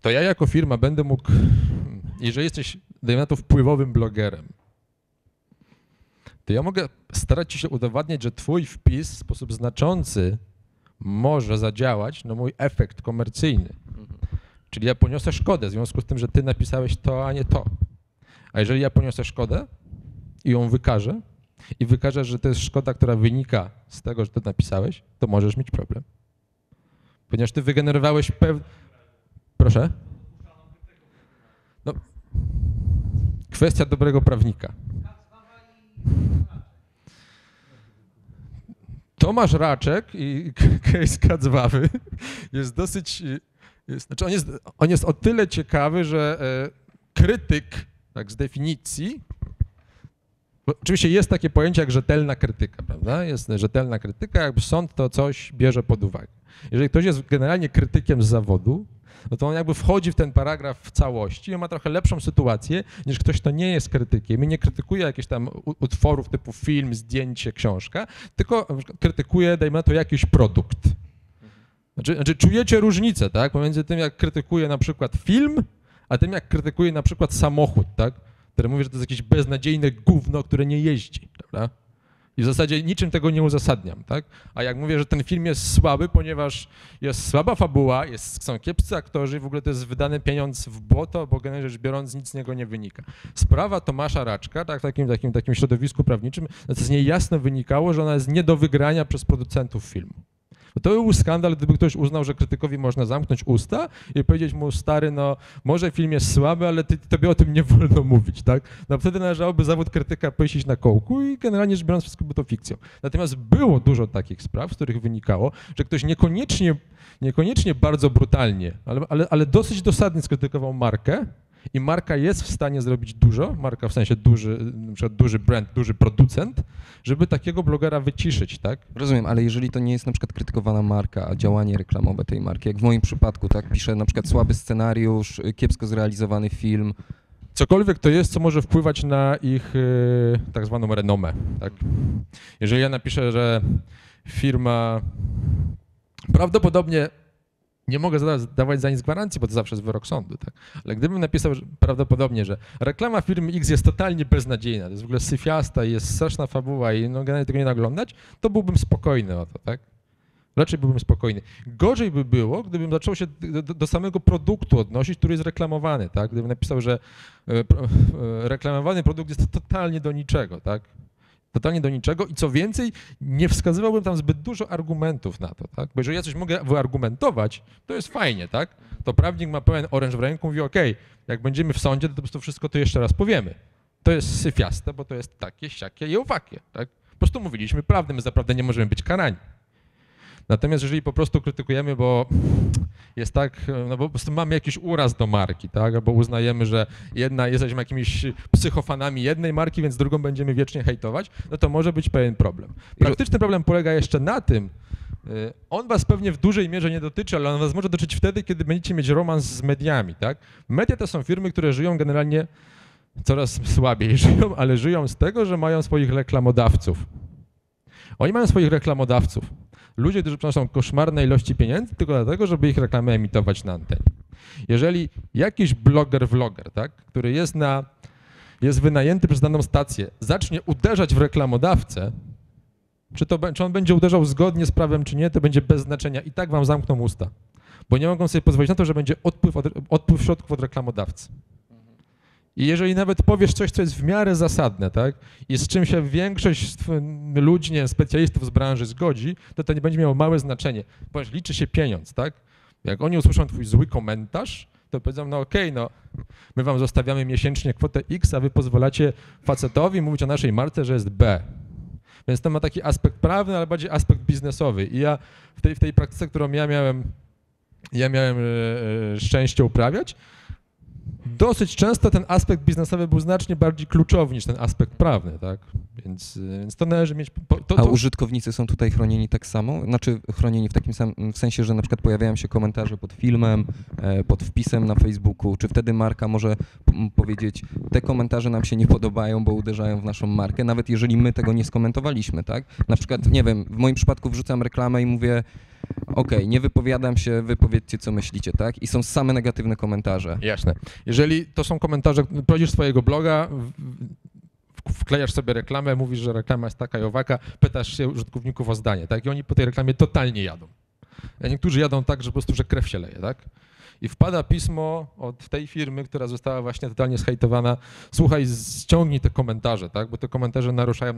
To ja jako firma będę mógł, jeżeli jesteś, dajmy na to, wpływowym blogerem, to ja mogę starać się udowadniać, że twój wpis w sposób znaczący może zadziałać na mój efekt komercyjny. Czyli ja poniosę szkodę w związku z tym, że ty napisałeś to, a nie to. A jeżeli ja poniosę szkodę i ją wykażę, i wykażę, że to jest szkoda, która wynika z tego, że ty napisałeś, to możesz mieć problem. Ponieważ ty wygenerowałeś Proszę? No. Kwestia dobrego prawnika. Tomasz Raczek i case Kacwawy jest dosyć, znaczy on jest o tyle ciekawy, że krytyk, tak z definicji, bo oczywiście jest takie pojęcie jak rzetelna krytyka, prawda? Jest rzetelna krytyka, jakby sąd to coś bierze pod uwagę. Jeżeli ktoś jest generalnie krytykiem z zawodu, no to on jakby wchodzi w ten paragraf w całości i on ma trochę lepszą sytuację niż ktoś, kto nie jest krytykiem i nie krytykuje jakichś tam utworów typu film, zdjęcie, książka, tylko krytykuje, dajmy na to, jakiś produkt. Znaczy czujecie różnicę, tak, pomiędzy tym, jak krytykuje na przykład film, a tym, jak krytykuje na przykład samochód, tak, który mówi, że to jest jakieś beznadziejne gówno, które nie jeździ, prawda? I w zasadzie niczym tego nie uzasadniam, tak? A jak mówię, że ten film jest słaby, ponieważ jest słaba fabuła, są kiepscy aktorzy, w ogóle to jest wydany pieniądz w błoto, bo generalnie rzecz biorąc nic z niego nie wynika. Sprawa Tomasza Raczka, tak, w takim środowisku prawniczym, no to z niej jasno wynikało, że ona jest nie do wygrania przez producentów filmu. Bo to był skandal, gdyby ktoś uznał, że krytykowi można zamknąć usta i powiedzieć mu, stary, no może film jest słaby, ale tobie o tym nie wolno mówić, tak? No wtedy należałoby zawód krytyka pościć na kołku i generalnie rzecz biorąc wszystko by to fikcją. Natomiast było dużo takich spraw, z których wynikało, że ktoś niekoniecznie bardzo brutalnie, ale dosyć dosadnie skrytykował markę i marka jest w stanie zrobić dużo, marka w sensie duży brand, duży producent, żeby takiego blogera wyciszyć, tak? Rozumiem, ale jeżeli to nie jest na przykład krytykowana marka, a działanie reklamowe tej marki, jak w moim przypadku, tak, piszę na przykład słaby scenariusz, kiepsko zrealizowany film. Cokolwiek to jest, co może wpływać na ich tak zwaną renomę, tak? Jeżeli ja napiszę, że firma prawdopodobnie... Nie mogę dawać za nic gwarancji, bo to zawsze jest wyrok sądu, tak? Ale gdybym napisał że prawdopodobnie, że reklama firmy X jest totalnie beznadziejna, to jest w ogóle syfiasta, jest straszna fabuła i no generalnie tego nie da oglądać, to byłbym spokojny o to, tak? Raczej byłbym spokojny. Gorzej by było, gdybym zaczął się do samego produktu odnosić, który jest reklamowany, tak? Gdybym napisał, że reklamowany produkt jest totalnie do niczego, tak? Totalnie do niczego i co więcej, nie wskazywałbym tam zbyt dużo argumentów na to, tak? Bo jeżeli ja coś mogę wyargumentować, to jest fajnie, tak? To prawnik ma pełen oręż w ręku, mówi, okej, jak będziemy w sądzie, to po prostu wszystko to jeszcze raz powiemy. To jest syfiaste, bo to jest takie, siakie i owakie, tak? Po prostu mówiliśmy prawdę, my zaprawdę nie możemy być karani. Natomiast jeżeli po prostu krytykujemy, bo jest tak, no bo po prostu mamy jakiś uraz do marki, tak, albo uznajemy, że jesteśmy jakimiś psychofanami jednej marki, więc drugą będziemy wiecznie hejtować, no to może być pewien problem. Praktyczny problem polega jeszcze na tym, on was pewnie w dużej mierze nie dotyczy, ale on was może dotyczyć wtedy, kiedy będziecie mieć romans z mediami, tak. Media to są firmy, które żyją generalnie, coraz słabiej żyją, ale żyją z tego, że mają swoich reklamodawców. Oni mają swoich reklamodawców. Ludzie, którzy przynoszą koszmarne ilości pieniędzy tylko dlatego, żeby ich reklamy emitować na antenie. Jeżeli jakiś bloger, tak, który jest wynajęty przez daną stację, zacznie uderzać w reklamodawcę, czy on będzie uderzał zgodnie z prawem, czy nie, to będzie bez znaczenia. I tak wam zamkną usta, bo nie mogą sobie pozwolić na to, że będzie odpływ środków od reklamodawcy. I jeżeli nawet powiesz coś, co jest w miarę zasadne, tak, i z czym się większość ludzi, specjalistów z branży zgodzi, to nie będzie miało małe znaczenie, ponieważ liczy się pieniądz, tak. Jak oni usłyszą twój zły komentarz, to powiedzą, no okej, no my wam zostawiamy miesięcznie kwotę X, a wy pozwalacie facetowi mówić o naszej marce, że jest B. Więc to ma taki aspekt prawny, ale bardziej aspekt biznesowy. I ja w tej praktyce, którą ja miałem szczęście uprawiać, dosyć często ten aspekt biznesowy był znacznie bardziej kluczowy niż ten aspekt prawny, tak? Więc to należy mieć... A użytkownicy są tutaj chronieni tak samo? Znaczy chronieni w takim samym sensie, że na przykład pojawiają się komentarze pod filmem, pod wpisem na Facebooku, czy wtedy marka może powiedzieć, te komentarze nam się nie podobają, bo uderzają w naszą markę, nawet jeżeli my tego nie skomentowaliśmy, tak? Na przykład, nie wiem, w moim przypadku wrzucam reklamę i mówię, okej, nie wypowiadam się, wypowiedzcie, co myślicie, tak? I są same negatywne komentarze. Jasne. Jeżeli to są komentarze, prowadzisz swojego bloga, wklejasz sobie reklamę, mówisz, że reklama jest taka i owaka, pytasz się użytkowników o zdanie, tak? I oni po tej reklamie totalnie jadą. A niektórzy jadą tak, że po prostu, że krew się leje, tak? I wpada pismo od tej firmy, która została właśnie totalnie zhejtowana, słuchaj, ściągnij te komentarze, tak? Bo te komentarze naruszają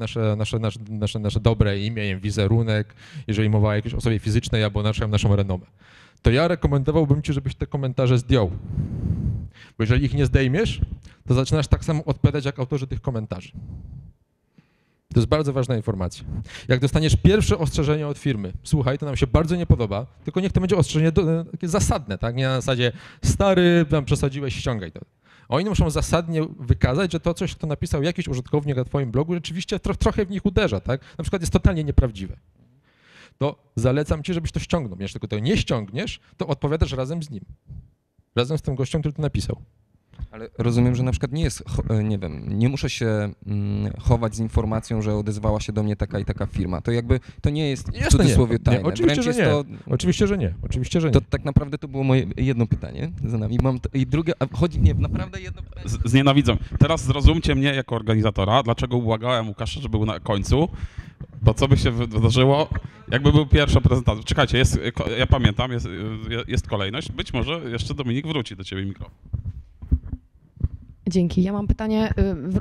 nasze dobre imię, wizerunek, jeżeli mowa o jakiejś osobie fizycznej, albo naruszają naszą renomę. To ja rekomendowałbym ci, żebyś te komentarze zdjął. Bo jeżeli ich nie zdejmiesz, to zaczynasz tak samo odpowiadać jak autorzy tych komentarzy. To jest bardzo ważna informacja. Jak dostaniesz pierwsze ostrzeżenie od firmy, słuchaj, to nam się bardzo nie podoba, tylko niech to będzie ostrzeżenie takie zasadne, tak? Nie na zasadzie stary, tam przesadziłeś, ściągaj to. Oni muszą zasadnie wykazać, że to coś, co napisał jakiś użytkownik na twoim blogu, rzeczywiście trochę w nich uderza, tak? Na przykład jest totalnie nieprawdziwe. To zalecam ci, żebyś to ściągnął. Jeśli tylko to nie ściągniesz, to odpowiadasz razem z nim. Razem z tym gościem, który to napisał. Ale rozumiem, że na przykład nie jest, nie wiem, nie muszę się chować z informacją, że odezwała się do mnie taka i taka firma. To jakby to nie jest w cudzysłowie tajne. Oczywiście, że nie. To tak naprawdę to było moje jedno pytanie za nami. Drugie, naprawdę jedno pytanie. Znienawidzę. Teraz zrozumcie mnie jako organizatora, dlaczego błagałem Łukasza, żeby był na końcu, bo co by się wydarzyło, jakby był pierwszy prezentacja. Czekajcie, ja pamiętam, jest kolejność. Być może jeszcze Dominik wróci do ciebie mikrofon. Dzięki. Ja mam pytanie,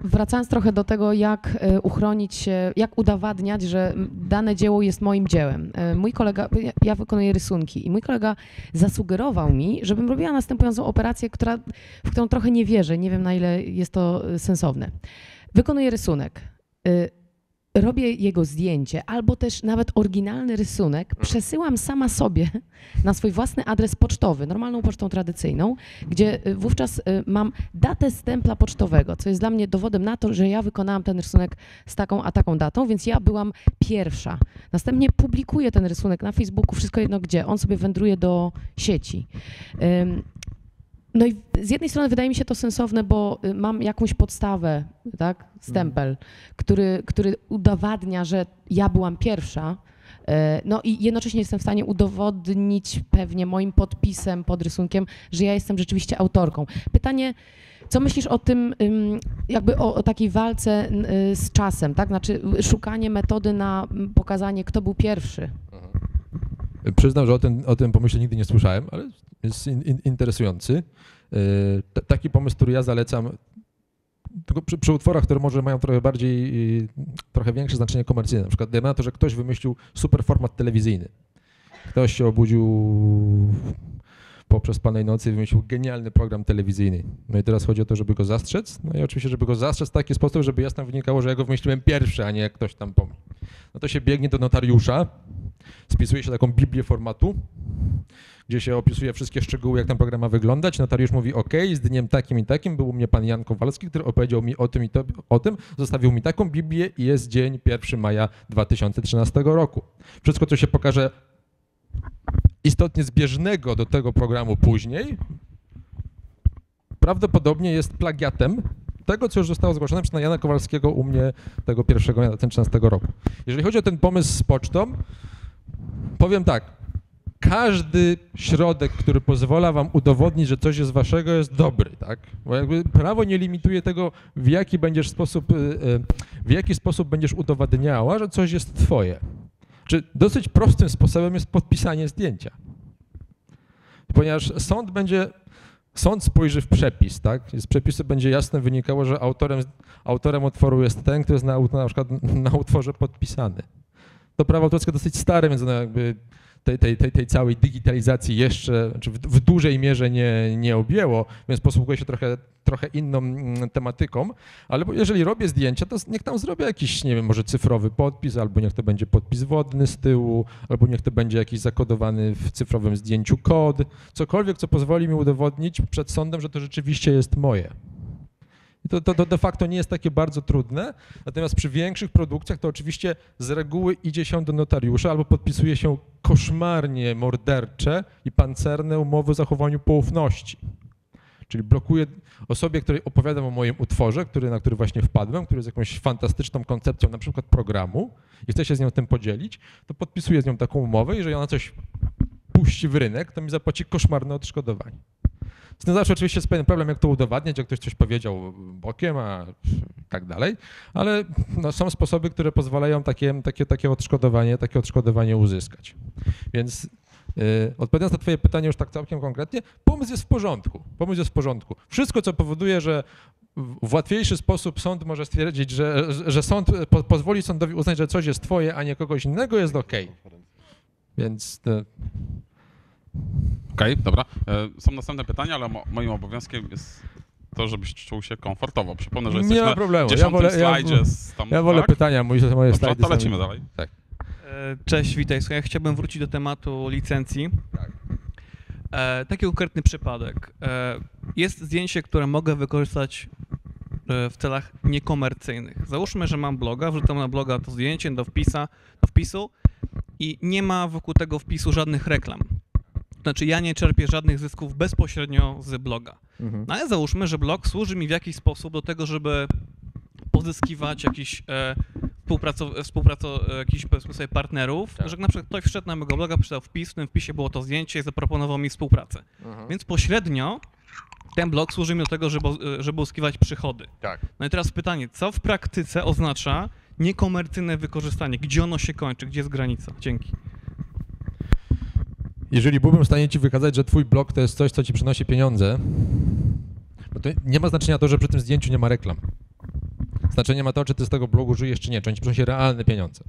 wracając trochę do tego, jak uchronić się, jak udowadniać, że dane dzieło jest moim dziełem. Mój kolega, ja wykonuję rysunki i mój kolega zasugerował mi, żebym robiła następującą operację, w którą trochę nie wierzę, nie wiem, na ile jest to sensowne. Wykonuję rysunek, robię jego zdjęcie albo też nawet oryginalny rysunek przesyłam sama sobie na swój własny adres pocztowy, normalną pocztą tradycyjną, gdzie wówczas mam datę stempla pocztowego, co jest dla mnie dowodem na to, że ja wykonałam ten rysunek z taką a taką datą, więc ja byłam pierwsza. Następnie publikuję ten rysunek na Facebooku, wszystko jedno gdzie, on sobie wędruje do sieci. No i z jednej strony wydaje mi się to sensowne, bo mam jakąś podstawę, tak, stempel, który udowadnia, że ja byłam pierwsza, no i jednocześnie jestem w stanie udowodnić pewnie moim podpisem pod rysunkiem, że ja jestem rzeczywiście autorką. Pytanie, co myślisz o tym, jakby o takiej walce z czasem, tak, znaczy szukanie metody na pokazanie, kto był pierwszy? Przyznam, że o tym pomyśle nigdy nie słyszałem, ale jest interesujący. Taki pomysł, który ja zalecam tylko przy utworach, które może mają trochę większe znaczenie komercyjne. Na przykład dajmy na to, że ktoś wymyślił super format telewizyjny. Ktoś się obudził po przespanej nocy i wymyślił genialny program telewizyjny. No i teraz chodzi o to, żeby go zastrzec. No i oczywiście, żeby go zastrzec w taki sposób, żeby jasno wynikało, że ja go wymyśliłem pierwszy, a nie ktoś tam pomyśl. No to się biegnie do notariusza, spisuje się taką biblię formatu, gdzie się opisuje wszystkie szczegóły, jak ten program ma wyglądać. Notariusz mówi, ok, z dniem takim i takim był u mnie pan Jan Kowalski, który opowiedział mi o tym i to, o tym, zostawił mi taką biblię i jest dzień 1 maja 2013 roku. Wszystko, co się pokaże istotnie zbieżnego do tego programu później, prawdopodobnie jest plagiatem tego, co już zostało zgłoszone przez Jana Kowalskiego u mnie tego 1 maja 2013 roku. Jeżeli chodzi o ten pomysł z pocztą, powiem tak, każdy środek, który pozwala wam udowodnić, że coś jest waszego, jest dobry, tak? Bo jakby prawo nie limituje tego, w jaki sposób będziesz udowadniała, że coś jest twoje. Czy dosyć prostym sposobem jest podpisanie zdjęcia. Ponieważ sąd spojrzy w przepis, tak? Z przepisu będzie jasno wynikało, że autorem utworu jest ten, który jest na przykład na utworze podpisany. To prawo autorskie dosyć stare, więc ono jakby tej całej digitalizacji jeszcze znaczy w dużej mierze nie objęło, więc posługuje się trochę inną tematyką, ale jeżeli robię zdjęcia, to niech tam zrobię jakiś, nie wiem, może cyfrowy podpis, albo niech to będzie podpis wodny z tyłu, albo niech to będzie jakiś zakodowany w cyfrowym zdjęciu kod, cokolwiek, co pozwoli mi udowodnić przed sądem, że to rzeczywiście jest moje. To de facto nie jest takie bardzo trudne, natomiast przy większych produkcjach to oczywiście z reguły idzie się do notariusza albo podpisuje się koszmarnie mordercze i pancerne umowy o zachowaniu poufności. Czyli blokuję osobie, której opowiadam o moim utworze, na który właśnie wpadłem, który jest jakąś fantastyczną koncepcją na przykład programu i chcę się z nią tym podzielić, to podpisuję z nią taką umowę i jeżeli ona coś puści w rynek, to mi zapłaci koszmarne odszkodowanie. No zawsze oczywiście jest pewien problem, jak to udowadniać, jak ktoś coś powiedział bokiem, a tak dalej, ale no są sposoby, które pozwalają takie odszkodowanie uzyskać. Więc odpowiadając na twoje pytanie już tak całkiem konkretnie, pomysł jest w porządku. Wszystko, co powoduje, że w łatwiejszy sposób sąd może stwierdzić, że sąd pozwoli sądowi uznać, że coś jest twoje, a nie kogoś innego, jest okej. Więc... Okej, dobra. Są następne pytania, ale moim obowiązkiem jest to, żebyś czuł się komfortowo. Przypomnę, że jesteś na 10. slajdzie. Ja wolę pytania, moje slajdy. To lecimy dalej. Tak. Cześć, witaj. Ja chciałbym wrócić do tematu licencji. Tak. Taki konkretny przypadek. Jest zdjęcie, które mogę wykorzystać w celach niekomercyjnych. Załóżmy, że mam bloga, wrzucam na bloga to zdjęcie do wpisu i nie ma wokół tego wpisu żadnych reklam. Znaczy ja nie czerpię żadnych zysków bezpośrednio z bloga. No ale załóżmy, że blog służy mi w jakiś sposób do tego, żeby pozyskiwać jakichś partnerów, tak. Że na przykład ktoś wszedł na mojego bloga, przeczytał wpis, w tym wpisie było to zdjęcie i zaproponował mi współpracę. Więc pośrednio ten blog służy mi do tego, żeby uzyskiwać przychody. Tak. No i teraz pytanie, co w praktyce oznacza niekomercyjne wykorzystanie? Gdzie ono się kończy? Gdzie jest granica? Dzięki. Jeżeli byłbym w stanie ci wykazać, że twój blog to jest coś, co ci przynosi pieniądze, bo to nie ma znaczenia to, że przy tym zdjęciu nie ma reklam. Znaczenie ma to, czy ty z tego blogu żyjesz, czy nie, czy on ci przynosi realne pieniądze.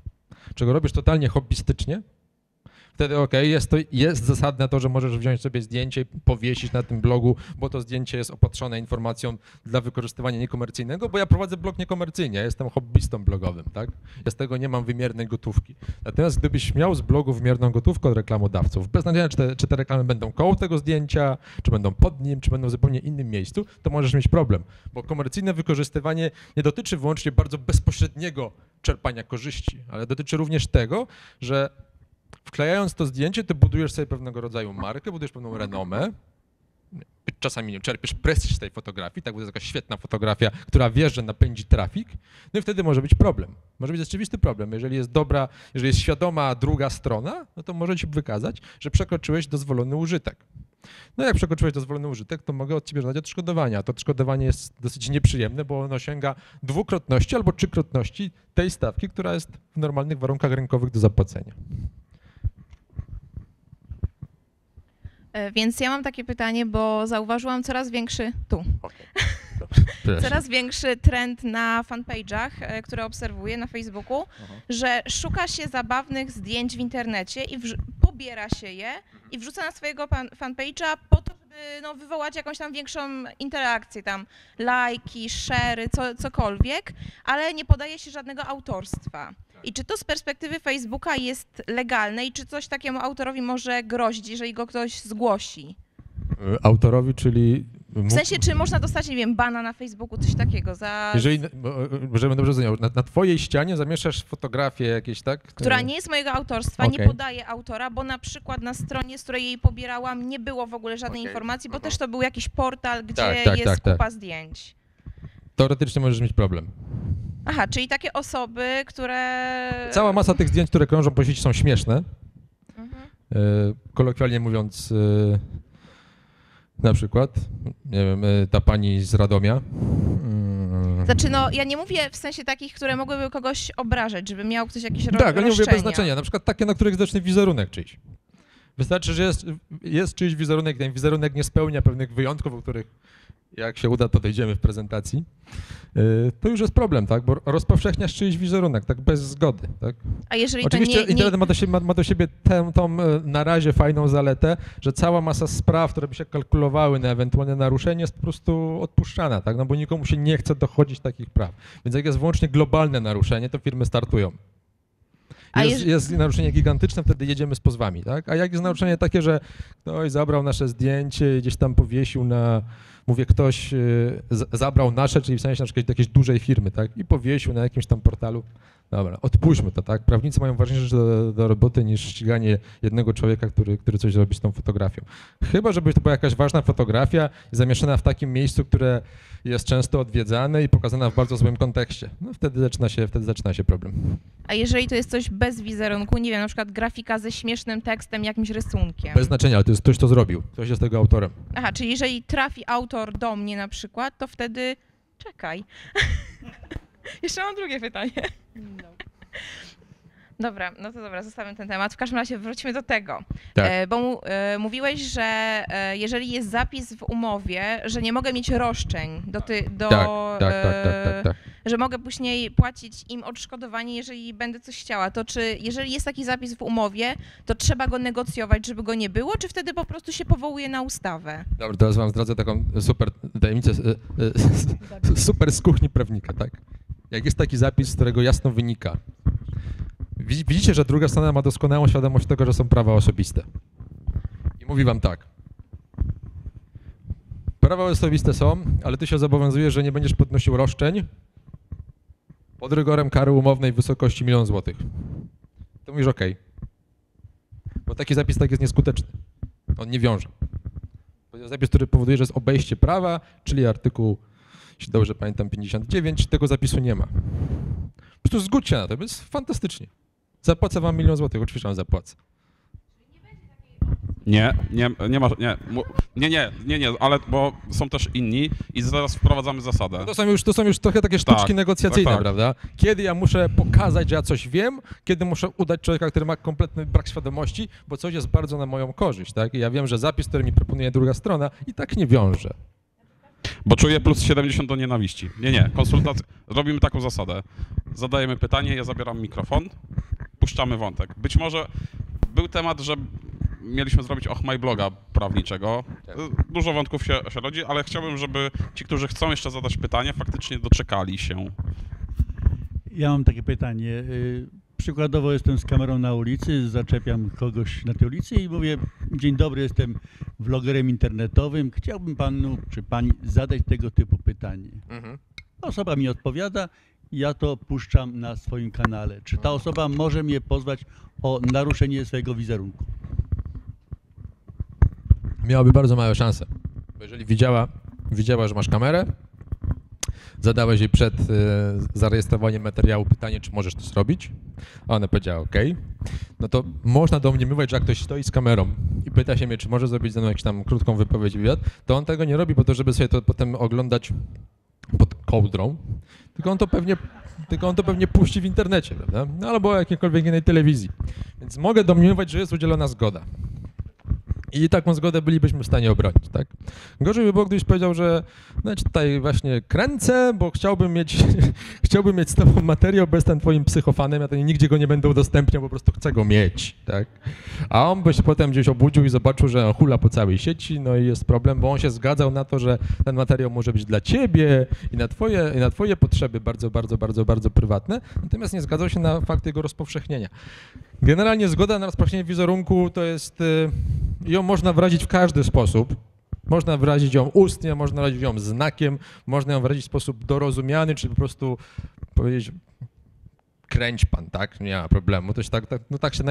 Czego robisz totalnie hobbystycznie, wtedy okej, jest zasadne to, że możesz wziąć sobie zdjęcie i powiesić na tym blogu, bo to zdjęcie jest opatrzone informacją dla wykorzystywania niekomercyjnego, bo ja prowadzę blog niekomercyjnie, ja jestem hobbystą blogowym, tak? Ja z tego nie mam wymiernej gotówki. Natomiast gdybyś miał z blogu wymierną gotówkę od reklamodawców, bez znaczenia, czy te reklamy będą koło tego zdjęcia, czy będą pod nim, czy będą w zupełnie innym miejscu, to możesz mieć problem, bo komercyjne wykorzystywanie nie dotyczy wyłącznie bardzo bezpośredniego czerpania korzyści, ale dotyczy również tego, że wklejając to zdjęcie, ty budujesz sobie pewnego rodzaju markę, budujesz pewną renomę, czasami nie czerpiesz prestiż tej fotografii, tak, bo to jest jakaś świetna fotografia, która wiesz, że napędzi trafik, no i wtedy może być problem, może być rzeczywisty problem. Jeżeli jest dobra, jeżeli jest świadoma druga strona, no to może ci wykazać, że przekroczyłeś dozwolony użytek. No jak przekroczyłeś dozwolony użytek, to mogę od ciebie żądać odszkodowania. To odszkodowanie jest dosyć nieprzyjemne, bo ono sięga dwukrotności albo trzykrotności tej stawki, która jest w normalnych warunkach rynkowych do zapłacenia. Więc ja mam takie pytanie, bo zauważyłam coraz większy trend na fanpage'ach, które obserwuję na Facebooku, że szuka się zabawnych zdjęć w internecie i pobiera się je i wrzuca na swojego fanpage'a po to, żeby no, wywołać jakąś tam większą interakcję, tam lajki, share'y, cokolwiek, ale nie podaje się żadnego autorstwa. I czy to z perspektywy Facebooka jest legalne i czy coś takiemu autorowi może grozić, jeżeli go ktoś zgłosi? Autorowi, czyli... W sensie, czy można dostać, nie wiem, bana na Facebooku, coś takiego za... Jeżeli, żebym dobrze zrozumiał, na twojej ścianie zamieszasz fotografię jakieś, tak? Która nie jest mojego autorstwa, okay. Nie podaje autora, bo na przykład na stronie, z której jej pobierałam, nie było w ogóle żadnej informacji, bo też to był jakiś portal, gdzie jest kupa zdjęć. Teoretycznie możesz mieć problem. Aha, czyli takie osoby, które... Cała masa tych zdjęć, które krążą po sieci, są śmieszne. Kolokwialnie mówiąc, na przykład, nie wiem, ta pani z Radomia. Znaczy, no, ja nie mówię w sensie takich, które mogłyby kogoś obrażać, żeby miał ktoś jakieś roszczenia. Tak, ale nie mówię bez znaczenia, na przykład takie, na których zacznie wizerunek czyjś. Wystarczy, że jest czyjś wizerunek, ten wizerunek nie spełnia pewnych wyjątków, o których, jak się uda, to dojdziemy w prezentacji. To już jest problem, tak, bo rozpowszechniasz czyjś wizerunek, tak, bez zgody, tak. A jeżeli oczywiście to nie... internet ma do siebie tą na razie fajną zaletę, że cała masa spraw, które by się kalkulowały na ewentualne naruszenie, jest po prostu odpuszczana, tak, no bo nikomu się nie chce dochodzić takich praw. Więc jak jest wyłącznie globalne naruszenie, to firmy startują. Jest naruszenie gigantyczne, wtedy jedziemy z pozwami, tak? A jak jest naruszenie takie, że ktoś zabrał nasze zdjęcie, gdzieś tam powiesił na, mówię, ktoś zabrał nasze, czyli w sensie na przykład jakiejś dużej firmy, tak? I powiesił na jakimś tam portalu. Dobra, odpuśćmy to, tak? Prawnicy mają ważniejsze rzeczy do roboty niż ściganie jednego człowieka, który coś robi z tą fotografią. Chyba żeby to była jakaś ważna fotografia zamieszczona w takim miejscu, które jest często odwiedzane i pokazana w bardzo złym kontekście. No wtedy zaczyna się problem. A jeżeli to jest coś bez wizerunku, nie wiem, na przykład grafika ze śmiesznym tekstem, jakimś rysunkiem? Bez znaczenia, ale to jest ktoś, kto zrobił, ktoś jest tego autorem. Aha, czyli jeżeli trafi autor do mnie na przykład, to wtedy czekaj. Jeszcze mam drugie pytanie. No. Dobra, no to dobra, zostawiam ten temat. W każdym razie wróćmy do tego, tak. Bo mówiłeś, że jeżeli jest zapis w umowie, że nie mogę mieć roszczeń tak, że mogę później płacić im odszkodowanie, jeżeli będę coś chciała, to czy jeżeli jest taki zapis w umowie, to trzeba go negocjować, żeby go nie było, czy wtedy po prostu się powołuje na ustawę? Dobra, teraz wam zdradzę taką super tajemnicę, super z kuchni prawnika, tak? Jak jest taki zapis, z którego jasno wynika, widzicie, że druga strona ma doskonałą świadomość tego, że są prawa osobiste. I mówi wam tak. Prawa osobiste są, ale ty się zobowiązujesz, że nie będziesz podnosił roszczeń pod rygorem kary umownej w wysokości 1 000 000 złotych. To mówisz okej. Bo taki zapis tak jest nieskuteczny. On nie wiąże. To jest zapis, który powoduje, że jest obejście prawa, czyli artykuł, jeśli dobrze pamiętam, 59, tego zapisu nie ma. Po prostu zgódź się na to, bo jest fantastycznie. Zapłacę wam 1 000 000 złotych, oczywiście wam zapłacę. Nie, ale bo są też inni i zaraz wprowadzamy zasadę. No to są już trochę takie sztuczki negocjacyjne, prawda? Kiedy ja muszę pokazać, że ja coś wiem, kiedy muszę udać człowieka, który ma kompletny brak świadomości, bo coś jest bardzo na moją korzyść, tak? I ja wiem, że zapis, który mi proponuje druga strona, i tak nie wiąże. Bo czuję plus 70 do nienawiści. Konsultacja. Robimy taką zasadę. Zadajemy pytanie, ja zabieram mikrofon, puszczamy wątek. Być może był temat, że mieliśmy zrobić Och My Bloga prawniczego. Dużo wątków się rodzi, ale chciałbym, żeby ci, którzy chcą jeszcze zadać pytanie, faktycznie doczekali się. Ja mam takie pytanie. Przykładowo jestem z kamerą na ulicy, zaczepiam kogoś na tej ulicy i mówię: dzień dobry, jestem vlogerem internetowym, chciałbym panu czy pani zadać tego typu pytanie. Osoba mi odpowiada, ja to puszczam na swoim kanale. Czy ta osoba może mnie pozwać o naruszenie swojego wizerunku? Miałaby bardzo małe szanse. Jeżeli widziała, że masz kamerę, zadałeś jej przed zarejestrowaniem materiału pytanie, czy możesz to zrobić, a ona powiedziała OK, no to można domniemywać, że jak ktoś stoi z kamerą i pyta się mnie, czy może zrobić ze mną jakąś tam krótką wypowiedź, wywiad, to on tego nie robi po to, żeby sobie to potem oglądać pod kołdrą, tylko on to pewnie puści w internecie, prawda? No, albo jakiejkolwiek innej telewizji. Więc mogę domniemywać, że jest udzielona zgoda. I taką zgodę bylibyśmy w stanie obronić, tak? Gorzej by było, gdybyś powiedział, że no ja tutaj właśnie kręcę, bo chciałbym mieć z tobą materiał, bo jestem twoim psychofanem, ja to nigdzie go nie będę udostępniał, po prostu chcę go mieć, tak? A on by się potem gdzieś obudził i zobaczył, że on hula po całej sieci, no i jest problem, bo on się zgadzał na to, że ten materiał może być dla ciebie i na twoje potrzeby bardzo prywatne, natomiast nie zgadzał się na fakt jego rozpowszechnienia. Generalnie zgoda na rozpowszechnienie wizerunku to jest... Ją można wyrazić w każdy sposób. Można wyrazić ją ustnie, można wyrazić ją znakiem, można ją wyrazić w sposób dorozumiany, czyli po prostu powiedzieć: kręć pan, tak? Nie ma problemu. To się tak się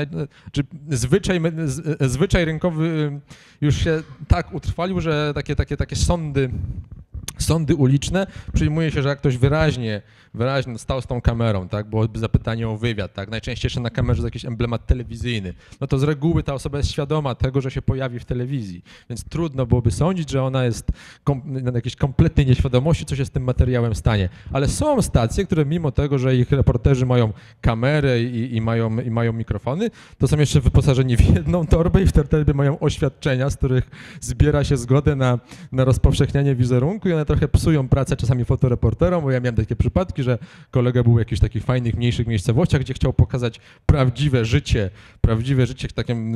zwyczaj rynkowy już się tak utrwalił, że takie sądy Sądy uliczne, przyjmuje się, że jak ktoś wyraźnie stał z tą kamerą, tak, byłoby zapytanie o wywiad, tak, najczęściej jeszcze na kamerze jest jakiś emblemat telewizyjny, no to z reguły ta osoba jest świadoma tego, że się pojawi w telewizji, więc trudno byłoby sądzić, że ona jest na jakiejś kompletnej nieświadomości, co się z tym materiałem stanie. Ale są stacje, które mimo tego, że ich reporterzy mają kamerę i mają mikrofony, to są jeszcze wyposażeni w jedną torbę i w tej torbie mają oświadczenia, z których zbiera się zgodę na rozpowszechnianie wizerunku i one trochę psują pracę czasami fotoreporterom, bo ja miałem takie przypadki, że kolega był w jakichś takich fajnych, mniejszych miejscowościach, gdzie chciał pokazać prawdziwe życie w takim,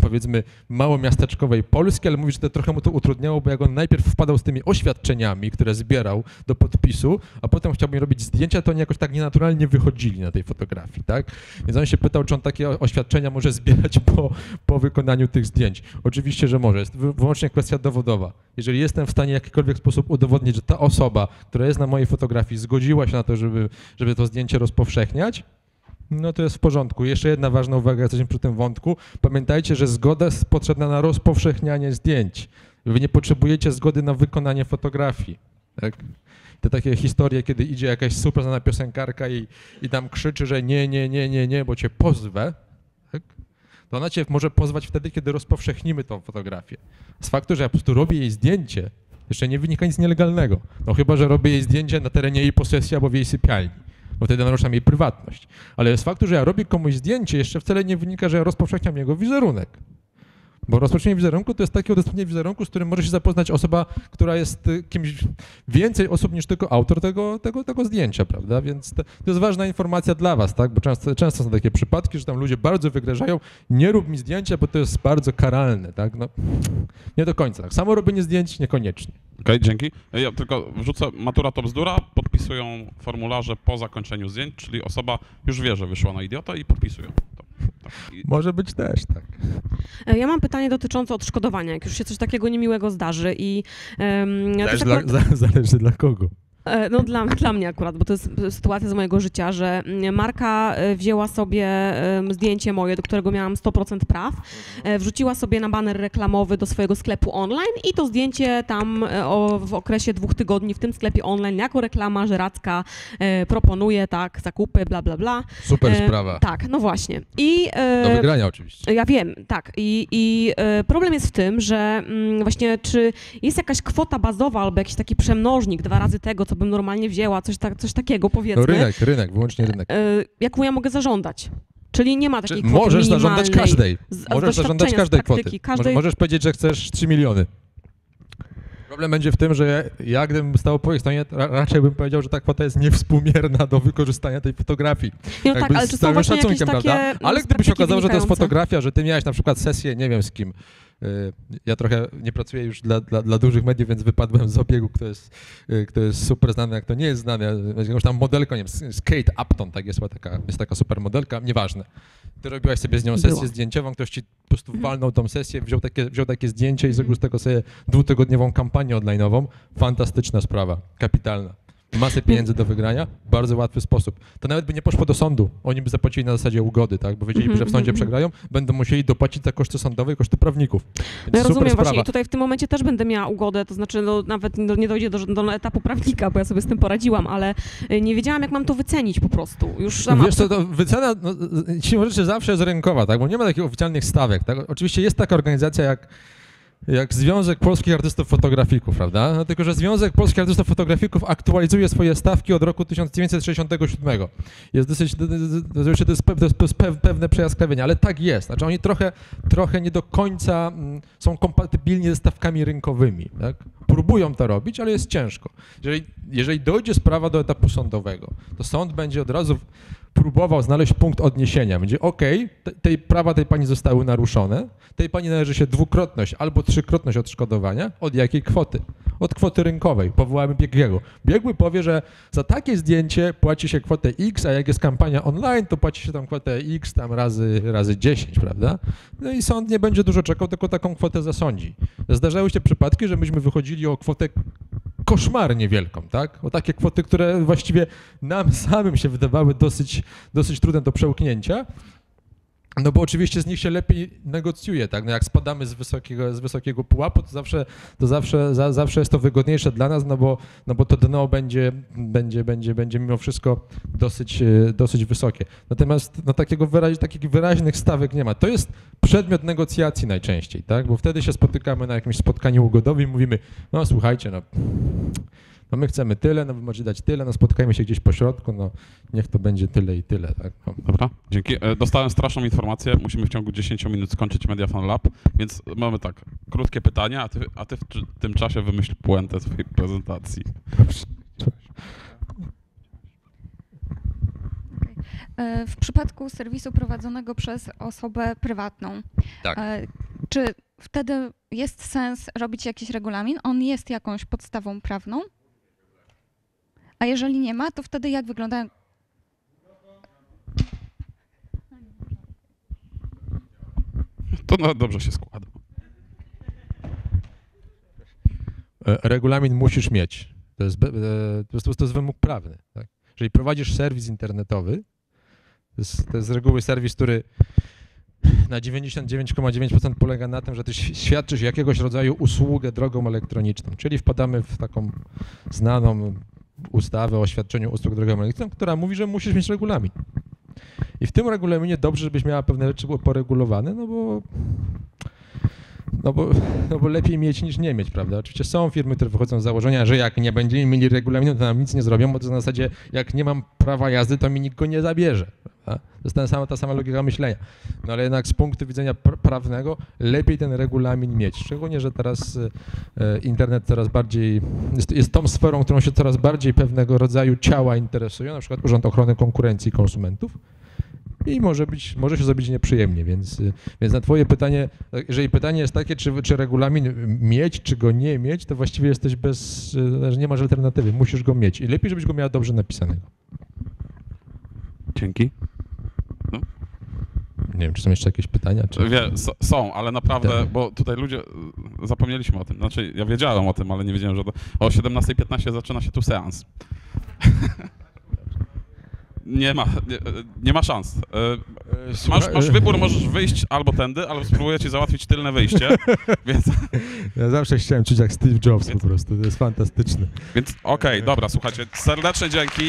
powiedzmy, małomiasteczkowej Polski, ale mówi, że to trochę mu to utrudniało, bo jak on najpierw wpadał z tymi oświadczeniami, które zbierał do podpisu, a potem chciałbym robić zdjęcia, to oni jakoś tak nienaturalnie wychodzili na tej fotografii, tak? Więc on się pytał, czy on takie oświadczenia może zbierać po wykonaniu tych zdjęć. Oczywiście, że może. Jest wyłącznie kwestia dowodowa. Jeżeli jestem w stanie w jakikolwiek sposób udowodnić, że ta osoba, która jest na mojej fotografii, zgodziła się na to, żeby to zdjęcie rozpowszechniać, no to jest w porządku. Jeszcze jedna ważna uwaga, jesteśmy przy tym wątku. Pamiętajcie, że zgoda jest potrzebna na rozpowszechnianie zdjęć. Wy nie potrzebujecie zgody na wykonanie fotografii. Tak? Te takie historie, kiedy idzie jakaś super znana piosenkarka i tam krzyczy, że nie, bo cię pozwę, tak? To ona cię może pozwać wtedy, kiedy rozpowszechnimy tą fotografię. Z faktu, że ja po prostu robię jej zdjęcie, jeszcze nie wynika nic nielegalnego. No chyba, że robię jej zdjęcie na terenie jej posesji albo w jej sypialni, bo wtedy naruszam jej prywatność. Ale z faktu, że ja robię komuś zdjęcie, jeszcze wcale nie wynika, że ja rozpowszechniam jego wizerunek. Bo rozpoczęcie wizerunku to jest takie udostępnienie wizerunku, z którym może się zapoznać osoba, która jest kimś więcej osób niż tylko autor tego zdjęcia, prawda? Więc to jest ważna informacja dla was, tak? Bo często są takie przypadki, że tam ludzie bardzo wygrażają, nie rób mi zdjęcia, bo to jest bardzo karalne, tak? No, nie do końca, tak? Samo robienie zdjęć niekoniecznie. Okej, dzięki. Ja tylko wrzucę, matura to bzdura, podpisują formularze po zakończeniu zdjęć, czyli osoba już wie, że wyszła na idiota i podpisują. Może być też, tak. Ja mam pytanie dotyczące odszkodowania, jak już się coś takiego niemiłego zdarzy i... Zależy dla kogo. No dla mnie akurat, bo to jest sytuacja z mojego życia, że marka wzięła sobie zdjęcie moje, do którego miałam 100% praw, wrzuciła sobie na baner reklamowy do swojego sklepu online i to zdjęcie tam w okresie 2 tygodni w tym sklepie online jako reklama żeracka proponuje, tak, zakupy, bla, bla, bla. Super sprawa. Tak, no właśnie. I, do wygrania oczywiście. Ja wiem, tak. I problem jest w tym, że właśnie czy jest jakaś kwota bazowa albo jakiś taki przemnożnik 2 razy tego, co bym normalnie wzięła, coś takiego, powiedzmy. Rynek, wyłącznie rynek. Jaką ja mogę zażądać? Czyli nie ma takiej kwoty minimalnej. Możesz zażądać każdej. Możesz zażądać każdej kwoty. Możesz powiedzieć, że chcesz 3 miliony. Problem będzie w tym, że ja gdybym stał po ich stronie, raczej bym powiedział, że ta kwota jest niewspółmierna do wykorzystania tej fotografii. No tak, ale czy są właśnie jakieś takie... Ale gdyby się okazało, że to jest fotografia, że ty miałeś na przykład sesję, nie wiem z kim, ja trochę nie pracuję już dla dużych mediów, więc wypadłem z obiegu, kto jest super znany, jak to nie jest znany. Jakąś tam modelką, nie wiem, z Kate Upton, tak jest taka super modelka, nieważne. Ty robiłaś sobie z nią sesję zdjęciową, ktoś ci po prostu walnął tą sesję, wziął takie zdjęcie i zrobił z tego sobie 2-tygodniową kampanię online'ową. Fantastyczna sprawa, kapitalna. Masę pieniędzy do wygrania, bardzo łatwy sposób. To nawet by nie poszło do sądu, oni by zapłacili na zasadzie ugody, tak? Bo wiedzieliby, że w sądzie przegrają, będą musieli dopłacić za koszty sądowe i koszty prawników. No ja rozumiem sprawa. Właśnie i tutaj w tym momencie też będę miała ugodę, to znaczy no, nawet nie dojdzie do etapu prawnika, bo ja sobie z tym poradziłam, ale nie wiedziałam, jak mam to wycenić po prostu. Już sama... Wiesz co, to wycena no, siłą rzeczy zawsze jest rynkowa, tak? Bo nie ma takich oficjalnych stawek. Tak? Oczywiście jest taka organizacja jak Związek Polskich Artystów Fotografików, prawda? No, tylko że Związek Polskich Artystów Fotografików aktualizuje swoje stawki od roku 1967. Jest dosyć, to jest pewne przejaskrawienie, ale tak jest. Znaczy oni trochę nie do końca są kompatybilni ze stawkami rynkowymi, tak? Próbują to robić, ale jest ciężko. Jeżeli dojdzie sprawa do etapu sądowego, to sąd będzie od razu próbował znaleźć punkt odniesienia. Będzie okej, prawa tej pani zostały naruszone, tej pani należy się 2-krotność albo 3-krotność odszkodowania. Od jakiej kwoty? Od kwoty rynkowej. Powołamy biegłego. Biegły powie, że za takie zdjęcie płaci się kwotę X, a jak jest kampania online, to płaci się tam kwotę X tam razy 10, prawda? No i sąd nie będzie dużo czekał, tylko taką kwotę zasądzi. Zdarzały się przypadki, że myśmy wychodzili o kwotę koszmarnie wielką, tak? O takie kwoty, które właściwie nam samym się wydawały dosyć trudne do przełknięcia. No bo oczywiście z nich się lepiej negocjuje, tak? No jak spadamy z wysokiego pułapu, to zawsze jest to wygodniejsze dla nas, no bo to dno będzie mimo wszystko dosyć wysokie. Natomiast no, takich wyraźnych stawek nie ma. To jest przedmiot negocjacji najczęściej, tak? Bo wtedy się spotykamy na jakimś spotkaniu ugodowym i mówimy, no słuchajcie, no my chcemy tyle, no wy możecie dać tyle, no spotkajmy się gdzieś po środku, no niech to będzie tyle i tyle. Tak? No. Dobra, dzięki. Dostałem straszną informację, musimy w ciągu 10 minut skończyć Mediafun Lab, więc mamy tak, krótkie pytania, a ty w tym czasie wymyśl puentę swojej prezentacji. W przypadku serwisu prowadzonego przez osobę prywatną, tak. Czy wtedy jest sens robić jakiś regulamin? On jest jakąś podstawą prawną? A jeżeli nie ma, to wtedy jak wygląda? To no, dobrze się składa. Regulamin musisz mieć. To jest wymóg prawny. Tak? Jeżeli prowadzisz serwis internetowy, to jest z reguły serwis, który na 99,9% polega na tym, że ty świadczysz jakiegoś rodzaju usługę drogą elektroniczną. Czyli wpadamy w taką znaną ustawę o świadczeniu usług drogą elektroniczną, która mówi, że musisz mieć regulamin. I w tym regulaminie dobrze, żebyś miała pewne rzeczy poregulowane, no bo lepiej mieć niż nie mieć, prawda? Oczywiście są firmy, które wychodzą z założenia, że jak nie będziemy mieli regulaminu, to nam nic nie zrobią, bo to na zasadzie jak nie mam prawa jazdy, to mi nikt go nie zabierze. Prawda? To jest ta sama logika myślenia. No ale jednak z punktu widzenia prawnego lepiej ten regulamin mieć. Szczególnie, że teraz internet coraz bardziej jest tą sferą, którą się coraz bardziej pewnego rodzaju ciała interesują, na przykład Urząd Ochrony Konkurencji i Konsumentów. I może się zrobić nieprzyjemnie, więc na twoje pytanie, jeżeli pytanie jest takie, czy regulamin mieć, czy go nie mieć, to właściwie jesteś nie masz alternatywy, musisz go mieć i lepiej, żebyś go miała dobrze napisanego. Dzięki. No. Nie wiem, czy są jeszcze jakieś pytania? Czy... Są, ale naprawdę, tak. Bo tutaj ludzie, zapomnieliśmy o tym, znaczy ja wiedziałem o tym, ale nie wiedziałem, że o 17:15 zaczyna się tu seans. Nie ma szans. Masz wybór, możesz wyjść albo tędy, albo spróbuję ci załatwić tylne wyjście. Więc... Ja zawsze chciałem czuć jak Steve Jobs po prostu, to jest fantastyczne. Więc okej, dobra, słuchajcie, serdeczne dzięki.